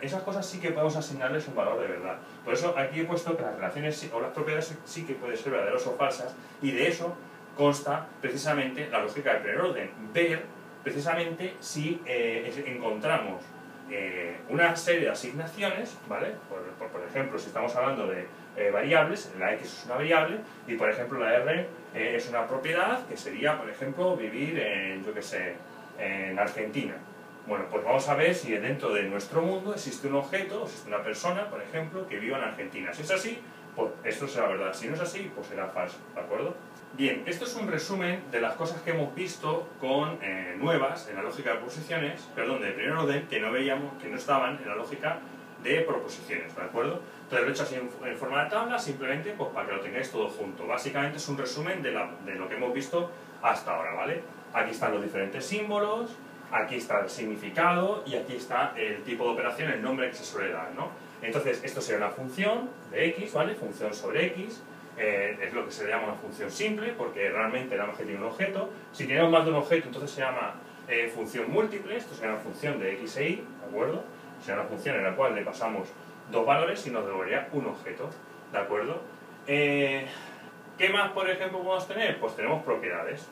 Esas cosas sí que podemos asignarles un valor de verdad. Por eso aquí he puesto que las relaciones o las propiedades sí que pueden ser verdaderas o falsas, y de eso consta precisamente la lógica del primer orden, ver precisamente si encontramos una serie de asignaciones, ¿vale? Por ejemplo, si estamos hablando de variables, la X es una variable y por ejemplo la R es una propiedad que sería, por ejemplo, vivir en, yo que sé, en Argentina. Bueno, pues vamos a ver si dentro de nuestro mundo existe un objeto, o existe una persona, por ejemplo, que viva en Argentina. Si es así, pues esto será verdad. Si no es así, pues será falso, ¿de acuerdo? Bien, esto es un resumen de las cosas que hemos visto con nuevas en la lógica de proposiciones, perdón, de primer orden, que no veíamos, que no estaban en la lógica de proposiciones, ¿de acuerdo? Entonces lo he hecho así en forma de tabla, simplemente pues para que lo tengáis todo junto. Básicamente es un resumen de lo que hemos visto hasta ahora, ¿vale? Aquí están los diferentes símbolos, aquí está el significado y aquí está el tipo de operación, el nombre que se suele dar, ¿no? Entonces esto sería una función de X, ¿vale? Función sobre X, es lo que se llama una función simple, porque realmente nada más que tiene un objeto. Si tenemos más de un objeto, entonces se llama función múltiple. Esto sería una función de X e Y, ¿de acuerdo? Sería una función en la cual le pasamos dos valores y nos devolvería un objeto, ¿de acuerdo? ¿Qué más, por ejemplo, podemos tener? Pues tenemos propiedades.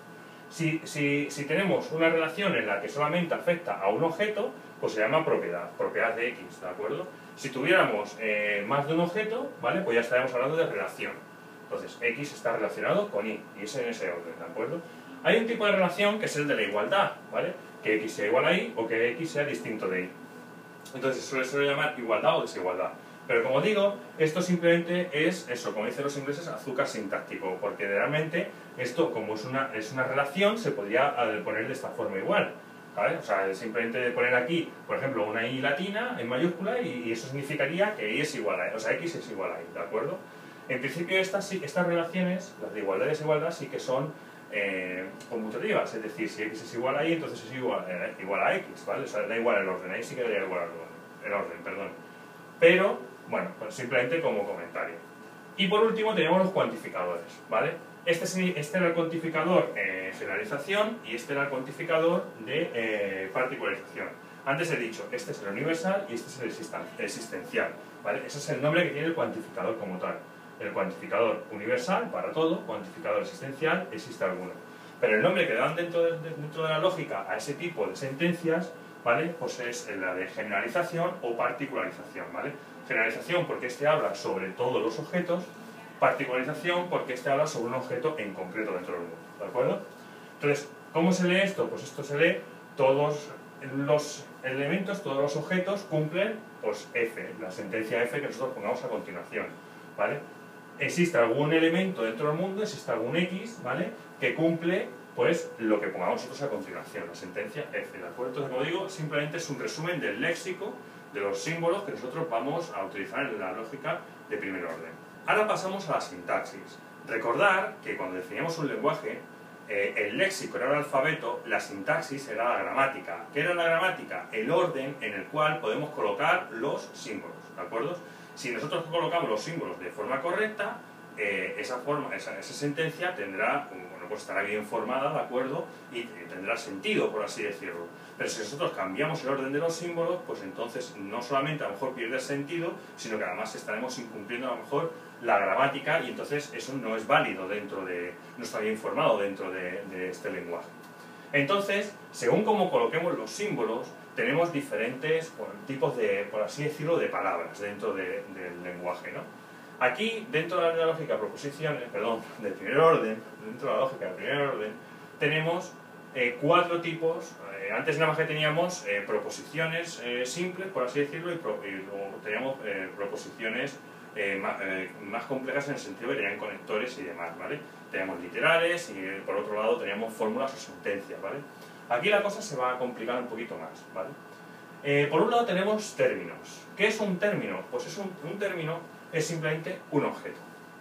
Si tenemos una relación en la que solamente afecta a un objeto, pues se llama propiedad, propiedad de X, ¿de acuerdo? Si tuviéramos más de un objeto, ¿vale? Pues ya estaríamos hablando de relación. Entonces, X está relacionado con Y, y es en ese orden, ¿de acuerdo? Hay un tipo de relación que es el de la igualdad, ¿vale? Que X sea igual a Y o que X sea distinto de Y. Entonces se suele llamar igualdad o desigualdad. Pero como digo, esto simplemente es eso, como dicen los ingleses, azúcar sintáctico. Porque realmente esto, como es una relación, se podría poner de esta forma igual, ¿vale? O sea, simplemente poner aquí, por ejemplo, una Y latina en mayúscula y eso significaría que Y es igual a Y, o sea, X es igual a Y, ¿de acuerdo? En principio estas relaciones, las de igualdad y desigualdad, sí que son conmutativas, es decir, si x es igual a y, entonces es igual a x, ¿vale? O sea, da igual el orden, ahí sí que da igual el orden, perdón. Pero, bueno, pues simplemente como comentario. Y por último tenemos los cuantificadores, ¿vale? Este era el cuantificador generalización y este era el cuantificador de particularización. Antes he dicho, este es el universal y este es el existencial, ¿vale? Ese es el nombre que tiene el cuantificador como tal. El cuantificador universal para todo, cuantificador existencial, existe alguno. Pero el nombre que dan dentro de la lógica a ese tipo de sentencias, ¿vale? Pues es la de generalización o particularización, ¿vale? Generalización porque este habla sobre todos los objetos, particularización porque este habla sobre un objeto en concreto dentro del mundo, ¿de acuerdo? Entonces, ¿cómo se lee esto? Pues esto se lee todos los elementos, todos los objetos cumplen, pues F, la sentencia F que nosotros pongamos a continuación, ¿vale? Existe algún elemento dentro del mundo, existe algún X, ¿vale? Que cumple, pues, lo que pongamos nosotros a continuación, la sentencia F, ¿de acuerdo? Entonces, como digo, simplemente es un resumen del léxico de los símbolos que nosotros vamos a utilizar en la lógica de primer orden. Ahora pasamos a la sintaxis. Recordar que cuando definíamos un lenguaje, el léxico era el alfabeto, la sintaxis era la gramática. ¿Qué era la gramática? El orden en el cual podemos colocar los símbolos, ¿de acuerdo? Si nosotros colocamos los símbolos de forma correcta, esa sentencia tendrá, bueno, pues estará bien formada, ¿de acuerdo? Y tendrá sentido, por así decirlo. Pero si nosotros cambiamos el orden de los símbolos, pues entonces no solamente a lo mejor pierde sentido, sino que además estaremos incumpliendo a lo mejor la gramática y entonces eso no es válido dentro de, no está bien formado dentro de este lenguaje. Entonces, según cómo coloquemos los símbolos, tenemos diferentes tipos de, por así decirlo, de palabras dentro del lenguaje, ¿no? Aquí, dentro de la lógica de proposiciones, perdón, de primer orden, dentro de la lógica de primer orden, tenemos cuatro tipos. Antes nada más que teníamos proposiciones simples, por así decirlo, y luego teníamos proposiciones más complejas en el sentido que tenían conectores y demás, ¿vale? Teníamos literales y por otro lado teníamos fórmulas o sentencias, ¿vale? Aquí la cosa se va a complicar un poquito más, ¿vale? Por un lado tenemos términos. ¿Qué es un término? Pues es un término es simplemente un objeto.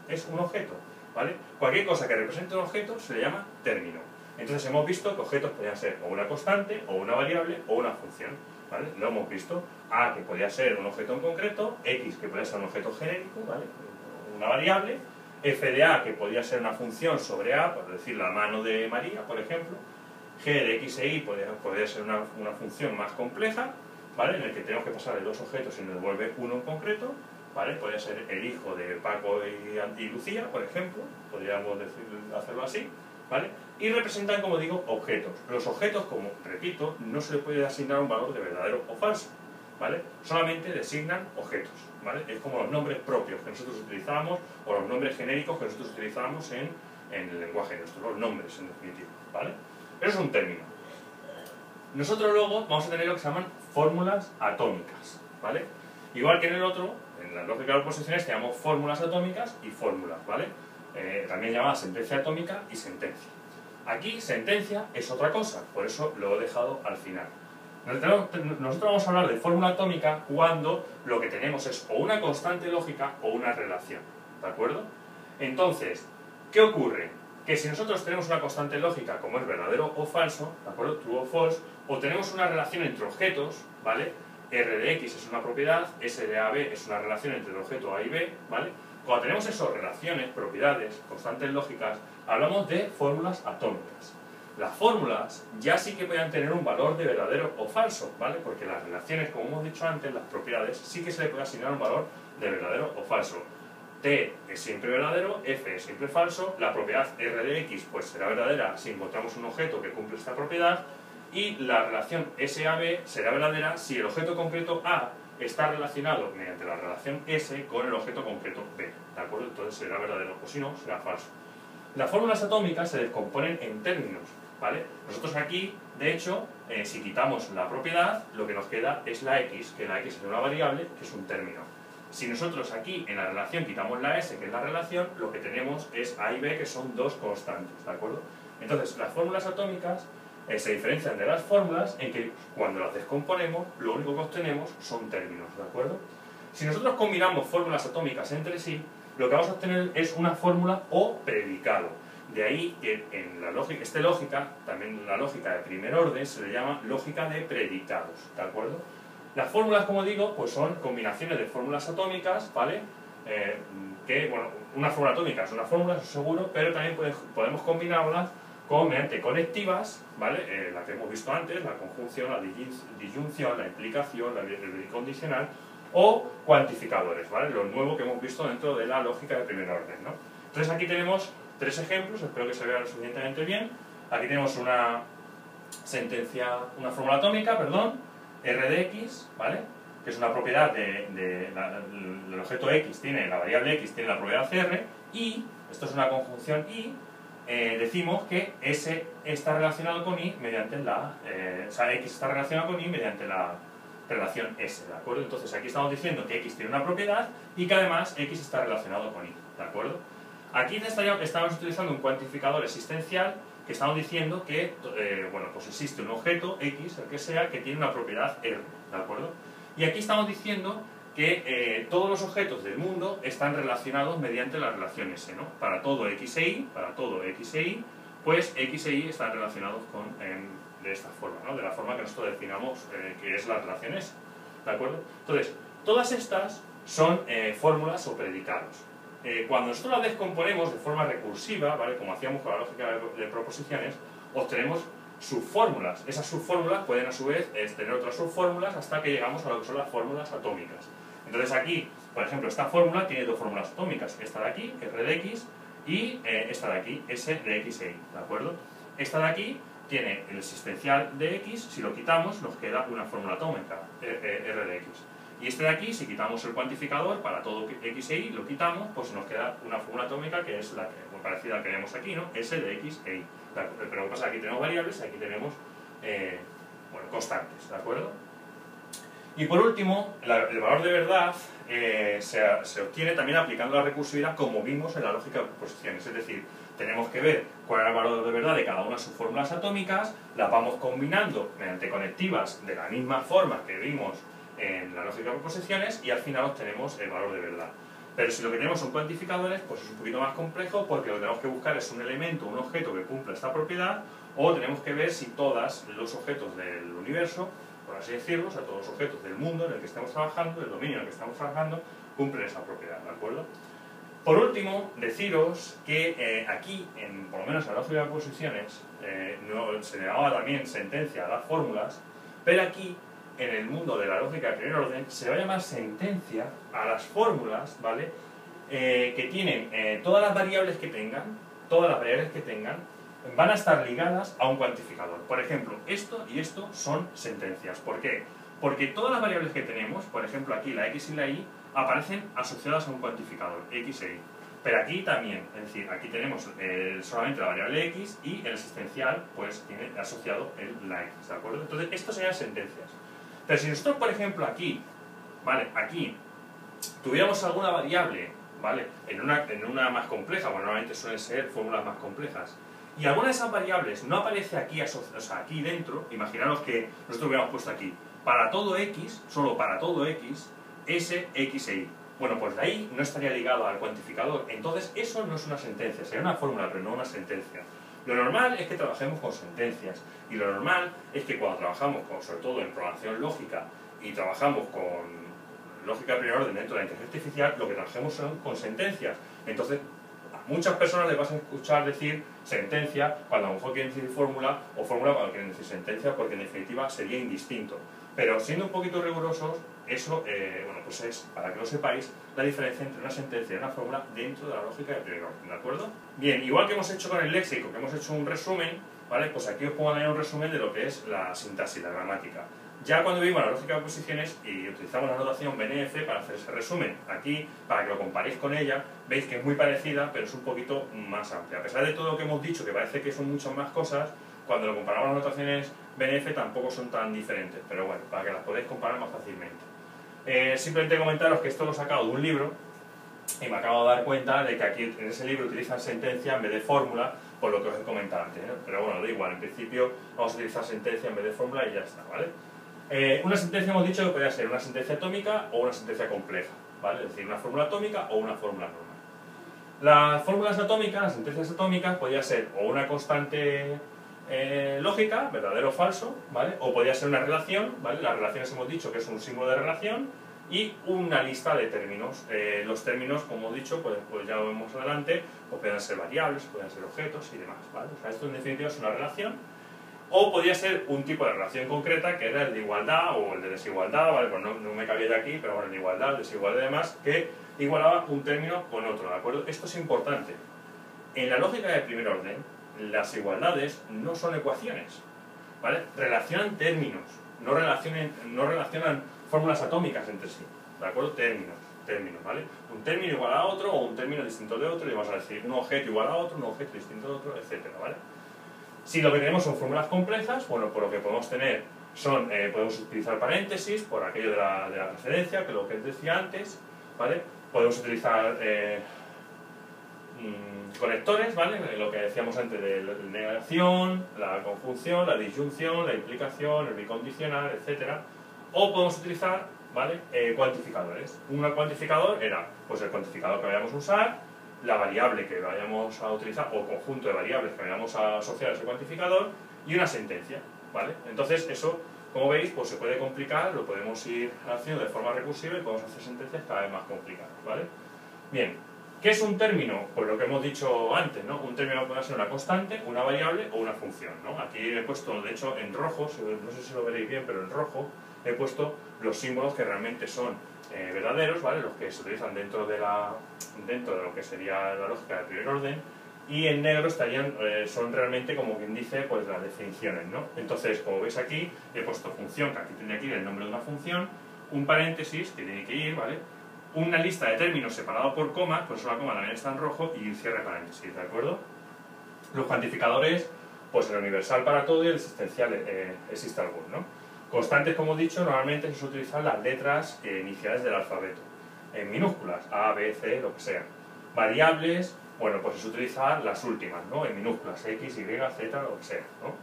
Es un objeto, ¿vale? Cualquier cosa que represente un objeto se le llama término. Entonces hemos visto que objetos podían ser o una constante, o una variable, o una función, ¿vale? Lo hemos visto. A, que podía ser un objeto en concreto. X, que podía ser un objeto genérico, ¿vale? Una variable. F de A, que podía ser una función sobre A, por decir la mano de María, por ejemplo. G de X e Y podría ser una función más compleja, ¿vale? En el que tenemos que pasar de dos objetos y nos devuelve uno en concreto, ¿vale? Podría ser el hijo de Paco y Lucía, por ejemplo, podríamos hacerlo así, ¿vale? Y representan, como digo, objetos. Los objetos, como repito, no se les puede asignar un valor de verdadero o falso, ¿vale? Solamente designan objetos, ¿vale? Es como los nombres propios que nosotros utilizábamos o los nombres genéricos que nosotros utilizábamos en el lenguaje, nuestros nombres, en definitiva, ¿vale? Eso es un término. Nosotros luego vamos a tener lo que se llaman fórmulas atómicas, ¿vale? Igual que en el otro, en la lógica de las proposiciones tenemos fórmulas atómicas y fórmulas, ¿vale? También llamada sentencia atómica y sentencia. Aquí sentencia es otra cosa, por eso lo he dejado al final. Nosotros vamos a hablar de fórmula atómica cuando lo que tenemos es o una constante lógica o una relación, ¿de acuerdo? Entonces, ¿qué ocurre? Que si nosotros tenemos una constante lógica, como es verdadero o falso, ¿de acuerdo? True o false, o tenemos una relación entre objetos, ¿vale? R de X es una propiedad, S de AB es una relación entre el objeto A y B, ¿vale? Cuando tenemos esas relaciones, propiedades, constantes lógicas, hablamos de fórmulas atómicas. Las fórmulas ya sí que pueden tener un valor de verdadero o falso, ¿vale? Porque las relaciones, como hemos dicho antes, las propiedades, sí que se le puede asignar un valor de verdadero o falso. T es siempre verdadero, F es siempre falso, la propiedad R de X pues será verdadera si encontramos un objeto que cumple esta propiedad y la relación S-A-B será verdadera si el objeto concreto A está relacionado mediante la relación S con el objeto concreto B, ¿de acuerdo? Entonces será verdadero o si no, será falso. Las fórmulas atómicas se descomponen en términos, ¿vale? Nosotros aquí, de hecho, si quitamos la propiedad, lo que nos queda es la X, que la X es una variable, que es un término. Si nosotros aquí en la relación quitamos la S, que es la relación, lo que tenemos es A y B, que son dos constantes, ¿de acuerdo? Entonces, las fórmulas atómicas se diferencian de las fórmulas en que cuando las descomponemos, lo único que obtenemos son términos, ¿de acuerdo? Si nosotros combinamos fórmulas atómicas entre sí, lo que vamos a obtener es una fórmula o predicado. De ahí que en la lógica, esta lógica, también la lógica de primer orden, se le llama lógica de predicados, ¿de acuerdo? Las fórmulas, como digo, pues son combinaciones de fórmulas atómicas, ¿vale? Que, bueno, una fórmula atómica es una fórmula, eso seguro, pero también podemos combinarlas mediante conectivas, ¿vale? La que hemos visto antes, la conjunción, la disyunción, la implicación, el condicional, o cuantificadores, ¿vale? Lo nuevo que hemos visto dentro de la lógica de primer orden, ¿no? Entonces aquí tenemos tres ejemplos, espero que se vean suficientemente bien. Aquí tenemos una sentencia, una fórmula atómica, perdón, R de X, ¿vale? Que es una propiedad del objeto X, tiene la variable X, tiene la propiedad R, y, esto es una conjunción y, decimos que S está relacionado con Y mediante la... o sea, X está relacionado con Y mediante la relación S, ¿de acuerdo? Entonces aquí estamos diciendo que X tiene una propiedad y que además X está relacionado con Y, ¿de acuerdo? Aquí estamos utilizando un cuantificador existencial que estamos diciendo que, bueno, pues existe un objeto X, el que sea, que tiene una propiedad R, ¿de acuerdo? Y aquí estamos diciendo que todos los objetos del mundo están relacionados mediante la relación S, ¿no? Para todo X e Y, pues X e Y están relacionados con, de esta forma, ¿no? De la forma que nosotros definamos que es la relación S, ¿de acuerdo? Entonces, todas estas son fórmulas o predicados. Cuando nosotros las descomponemos de forma recursiva, ¿vale? Como hacíamos con la lógica de proposiciones, obtenemos subfórmulas. Esas subfórmulas pueden a su vez tener otras subfórmulas hasta que llegamos a lo que son las fórmulas atómicas. Entonces aquí, por ejemplo, esta fórmula tiene dos fórmulas atómicas. Esta de aquí, R de X, y esta de aquí, S de X e Y, ¿de acuerdo? Esta de aquí tiene el existencial de X, si lo quitamos nos queda una fórmula atómica, R de X. Y este de aquí, si quitamos el cuantificador para todo X e Y, lo quitamos, pues nos queda una fórmula atómica que es la que, parecida a la que vemos aquí, ¿no? S de X e Y. Pero lo que pasa es que aquí tenemos variables y aquí tenemos bueno, constantes, ¿de acuerdo? Y por último, el valor de verdad se obtiene también aplicando la recursividad como vimos en la lógica de proposiciones. Es decir, tenemos que ver cuál era el valor de verdad de cada una de sus fórmulas atómicas, las vamos combinando mediante conectivas de la misma forma que vimos en la lógica de proposiciones y al final obtenemos el valor de verdad. Pero si lo que tenemos son cuantificadores, pues es un poquito más complejo porque lo que tenemos que buscar es un elemento, un objeto que cumpla esta propiedad, o tenemos que ver si todos los objetos del universo, por así decirlo, o sea, todos los objetos del mundo en el que estamos trabajando, del dominio en el que estamos trabajando, cumplen esa propiedad, ¿de acuerdo? Por último, deciros que aquí, por lo menos en la lógica de proposiciones, se le daba también sentencia a las fórmulas, pero aquí, en el mundo de la lógica de primer orden, se va a llamar sentencia a las fórmulas, ¿vale? Que tienen todas las variables que tengan, van a estar ligadas a un cuantificador. Por ejemplo, esto y esto son sentencias. ¿Por qué? Porque todas las variables que tenemos, por ejemplo aquí la X y la Y, aparecen asociadas a un cuantificador, X e Y. Pero aquí también, es decir, aquí tenemos solamente la variable X y el existencial, pues tiene asociado la X, ¿de acuerdo? Entonces, esto serían sentencias. Pero si nosotros, por ejemplo, aquí, ¿vale? Aquí tuviéramos alguna variable, ¿vale? En una más compleja, bueno, normalmente suelen ser fórmulas más complejas, y alguna de esas variables no aparece aquí, o sea, aquí dentro, imaginaros que nosotros hubiéramos puesto aquí, para todo X, solo para todo X, S, X e Y. Bueno, pues de ahí no estaría ligado al cuantificador, entonces eso no es una sentencia, sería una fórmula, pero no una sentencia. Lo normal es que trabajemos con sentencias y lo normal es que cuando trabajamos, sobre todo en programación lógica y trabajamos con lógica de primer orden dentro de la inteligencia artificial, lo que trabajemos son con sentencias. Entonces, a muchas personas les vas a escuchar decir sentencia cuando a lo mejor quieren decir fórmula o fórmula cuando quieren decir sentencia porque en definitiva sería indistinto. Pero siendo un poquito rigurosos, eso, bueno, pues es, para que lo sepáis, la diferencia entre una sentencia y una fórmula dentro de la lógica de primer orden, ¿de acuerdo? Bien, igual que hemos hecho con el léxico, que hemos hecho un resumen, ¿vale? Pues aquí os pongo también un resumen de lo que es la sintaxis, la gramática. Ya cuando vimos la lógica de proposiciones y utilizamos la notación BNF para hacer ese resumen, aquí, para que lo comparéis con ella, veis que es muy parecida, pero es un poquito más amplia. A pesar de todo lo que hemos dicho, que parece que son muchas más cosas, cuando lo comparamos las notaciones BNF tampoco son tan diferentes, pero bueno, para que las podáis comparar más fácilmente. Simplemente comentaros que esto lo he sacado de un libro y me acabo de dar cuenta de que aquí en ese libro utilizan sentencia en vez de fórmula, por lo que os he comentado antes, ¿no? Pero bueno, da igual, en principio vamos a utilizar sentencia en vez de fórmula y ya está, ¿vale? Una sentencia hemos dicho que podría ser una sentencia atómica o una sentencia compleja, ¿vale? Es decir, una fórmula atómica o una fórmula normal. Las fórmulas atómicas, las sentencias atómicas, podía ser o una constante lógica, verdadero o falso, ¿vale? O podía ser una relación, ¿vale? Las relaciones hemos dicho que es un símbolo de relación, y una lista de términos. Los términos, como he dicho, pues ya lo vemos adelante, pues pueden ser variables, pueden ser objetos y demás, ¿vale? O sea, esto en definitiva es una relación. O podía ser un tipo de relación concreta, que era el de igualdad o el de desigualdad, ¿vale? Pues no me cabía de aquí, pero bueno, el de igualdad, desigualdad y demás, que igualaba un término con otro, ¿de acuerdo? Esto es importante. En la lógica de primer orden, las igualdades no son ecuaciones, ¿vale? Relacionan términos, no relacionan fórmulas atómicas entre sí, ¿de acuerdo? Términos, ¿vale? Un término igual a otro, o un término distinto de otro, y vamos a decir un objeto igual a otro, un objeto distinto de otro, etcétera, ¿vale? Si lo que tenemos son fórmulas complejas, bueno, por lo que podemos tener son, podemos utilizar paréntesis, por aquello de la referencia, que lo que decía antes, ¿vale? Podemos utilizar conectores, ¿vale? Lo que decíamos antes de la negación, la conjunción, la disyunción, la implicación, el bicondicional, etcétera. O podemos utilizar, ¿vale? Cuantificadores. Un cuantificador era pues el cuantificador que vayamos a usar, la variable que vayamos a utilizar o conjunto de variables que vayamos a asociar a ese cuantificador, y una sentencia, ¿vale? Entonces eso, como veis, pues se puede complicar, lo podemos ir haciendo de forma recursiva y podemos hacer sentencias cada vez más complicadas, ¿vale? Bien, ¿qué es un término? Pues lo que hemos dicho antes, ¿no? Un término puede ser una constante, una variable o una función, ¿no? Aquí he puesto, de hecho, en rojo, no sé si lo veréis bien, pero en rojo he puesto los símbolos que realmente son verdaderos, ¿vale? Los que se utilizan dentro de lo que sería la lógica de primer orden, y en negro estarían, son realmente, como quien dice, pues las definiciones, ¿no? Entonces, como veis aquí, he puesto función, que aquí tendría que ir el nombre de una función, un paréntesis, que tiene que ir, ¿vale? Una lista de términos separado por comas, pues una coma también está en rojo, y un cierre paréntesis, ¿de acuerdo? Los cuantificadores, pues el universal para todo y el existencial existe algún, ¿no? Constantes, como he dicho, normalmente se utilizan las letras iniciales del alfabeto, en minúsculas, A, B, C, lo que sea. Variables, bueno, pues se utilizan las últimas, ¿no? En minúsculas, X, Y, Z, lo que sea, ¿no?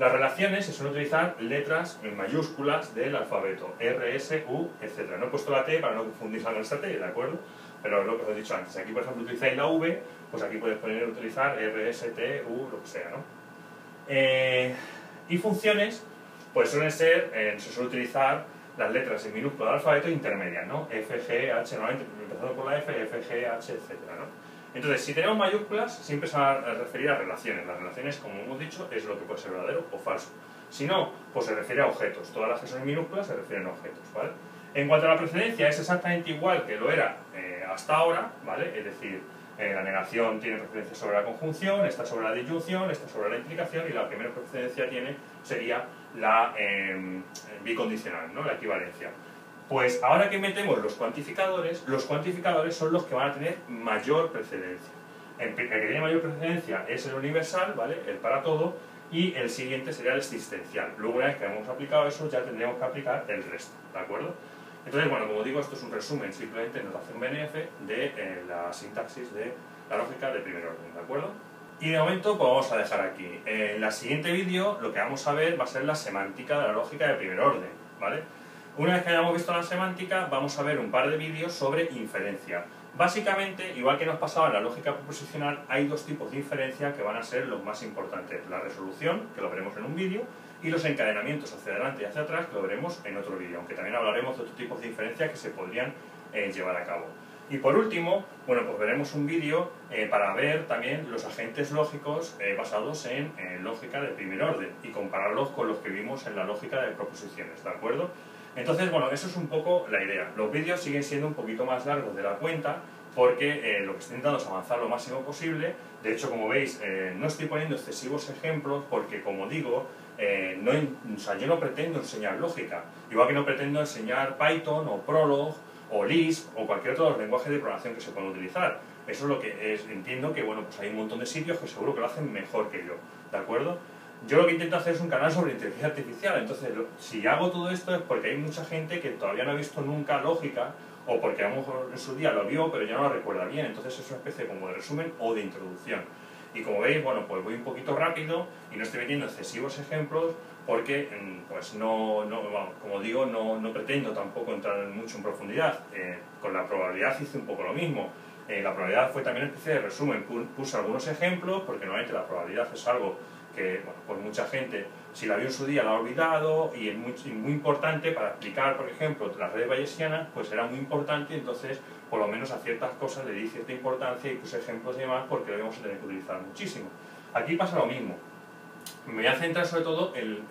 Las relaciones se suelen utilizar letras en mayúsculas del alfabeto, R, S, U, etc. No he puesto la T para no confundirla con esta T, ¿de acuerdo? Pero es lo que os he dicho antes. Aquí, por ejemplo, utilizáis la V, pues aquí podéis poner utilizar R, S, T, U, lo que sea, ¿no? Y funciones, pues suelen ser, se suele utilizar las letras en minúscula del alfabeto intermedias, ¿no? F, G, H, normalmente empezando por la F, F, G, H, etc., ¿no? Entonces, si tenemos mayúsculas, siempre se va a referir a relaciones. Las relaciones, como hemos dicho, es lo que puede ser verdadero o falso. Si no, pues se refiere a objetos. Todas las que son en minúsculas se refieren a objetos, ¿vale? En cuanto a la procedencia, es exactamente igual que lo era hasta ahora, ¿vale? Es decir, la negación tiene referencia sobre la conjunción, esta sobre la disyunción, esta sobre la implicación, y la primera procedencia tiene sería la bicondicional, ¿no? La equivalencia. Pues ahora que metemos los cuantificadores son los que van a tener mayor precedencia. El que tiene mayor precedencia es el universal, ¿vale? El para todo, y el siguiente sería el existencial. Luego, una vez que hemos aplicado eso, ya tendríamos que aplicar el resto, ¿de acuerdo? Entonces, bueno, como digo, esto es un resumen, simplemente en notación BNF, de la sintaxis de la lógica de primer orden, ¿de acuerdo? Y de momento, pues vamos a dejar aquí. En el siguiente vídeo, lo que vamos a ver va a ser la semántica de la lógica de primer orden, ¿vale? Una vez que hayamos visto la semántica, vamos a ver un par de vídeos sobre inferencia. Básicamente, igual que nos pasaba en la lógica proposicional, hay dos tipos de inferencia que van a ser los más importantes. La resolución, que lo veremos en un vídeo, y los encadenamientos hacia adelante y hacia atrás, que lo veremos en otro vídeo, aunque también hablaremos de otros tipos de inferencias que se podrían llevar a cabo. Y por último, bueno, pues veremos un vídeo para ver también los agentes lógicos basados en lógica de primer orden y compararlos con los que vimos en la lógica de proposiciones, ¿de acuerdo? Entonces, bueno, eso es un poco la idea. Los vídeos siguen siendo un poquito más largos de la cuenta, porque lo que estoy intentando es avanzar lo máximo posible. De hecho, como veis, no estoy poniendo excesivos ejemplos porque, como digo, yo no pretendo enseñar lógica, igual que no pretendo enseñar Python o Prolog o Lisp o cualquier otro de los lenguajes de programación que se puedan utilizar. Eso es lo que entiendo que, bueno, pues hay un montón de sitios que seguro que lo hacen mejor que yo, ¿de acuerdo? Yo lo que intento hacer es un canal sobre inteligencia artificial, entonces si hago todo esto es porque hay mucha gente que todavía no ha visto nunca lógica, o porque a lo mejor en su día lo vio pero ya no lo recuerda bien, entonces es una especie como de resumen o de introducción. Y como veis, bueno, pues voy un poquito rápido y no estoy metiendo excesivos ejemplos porque, pues bueno, como digo, no pretendo tampoco entrar mucho en profundidad. Con la probabilidad hice un poco lo mismo. La probabilidad fue también una especie de resumen, puse algunos ejemplos, porque normalmente la probabilidad es algo que, bueno, pues mucha gente, si la vio en su día, la ha olvidado, y es muy importante para explicar, por ejemplo, las redes bayesianas, pues era muy importante, entonces, por lo menos a ciertas cosas le di cierta importancia y puse ejemplos y demás, porque lo íbamos a tener que utilizar muchísimo. Aquí pasa lo mismo. Me voy a centrar sobre todo en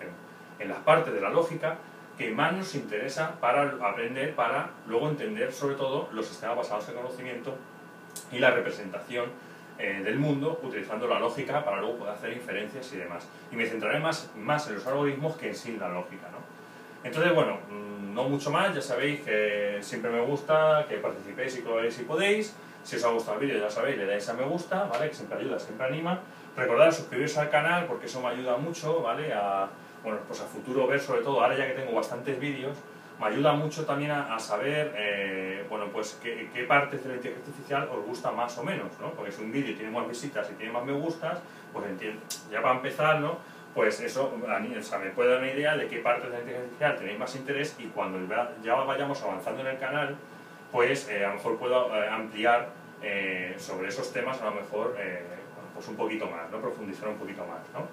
las partes de la lógica que más nos interesa para aprender, para luego entender sobre todo los sistemas basados en conocimiento y la representación del mundo utilizando la lógica para luego poder hacer inferencias y demás. Y me centraré más en los algoritmos que en sí la lógica, ¿no? Entonces, bueno, no mucho más, ya sabéis que siempre me gusta que participéis y colaboréis si podéis. Si os ha gustado el vídeo, ya sabéis, le dais a me gusta, ¿vale? Que siempre ayuda, siempre anima. Recordad suscribiros al canal porque eso me ayuda mucho, ¿vale? Bueno, pues a futuro ver sobre todo, ahora ya que tengo bastantes vídeos, me ayuda mucho también a saber, bueno, pues qué partes de la inteligencia artificial os gusta más o menos, ¿no? Porque si un vídeo tiene más visitas y tiene más me gustas, pues entiendo, ya para empezar, ¿no? Pues eso, o sea, me puede dar una idea de qué partes de la inteligencia artificial tenéis más interés y cuando ya vayamos avanzando en el canal, pues a lo mejor puedo ampliar sobre esos temas, a lo mejor, pues un poquito más, ¿no? Profundizar un poquito más, ¿no?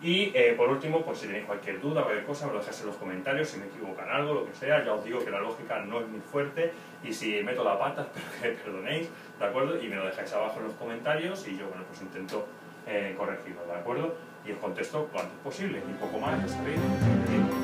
Y por último, pues si tenéis cualquier duda, cualquier cosa, me lo dejáis en los comentarios, si me equivoco en algo, lo que sea, ya os digo que la lógica no es muy fuerte y si meto la pata, espero que me perdonéis, ¿de acuerdo? Y me lo dejáis abajo en los comentarios y yo, bueno, pues intento corregirlo, ¿de acuerdo? Y os contesto lo antes posible, y un poco más, ya sabéis.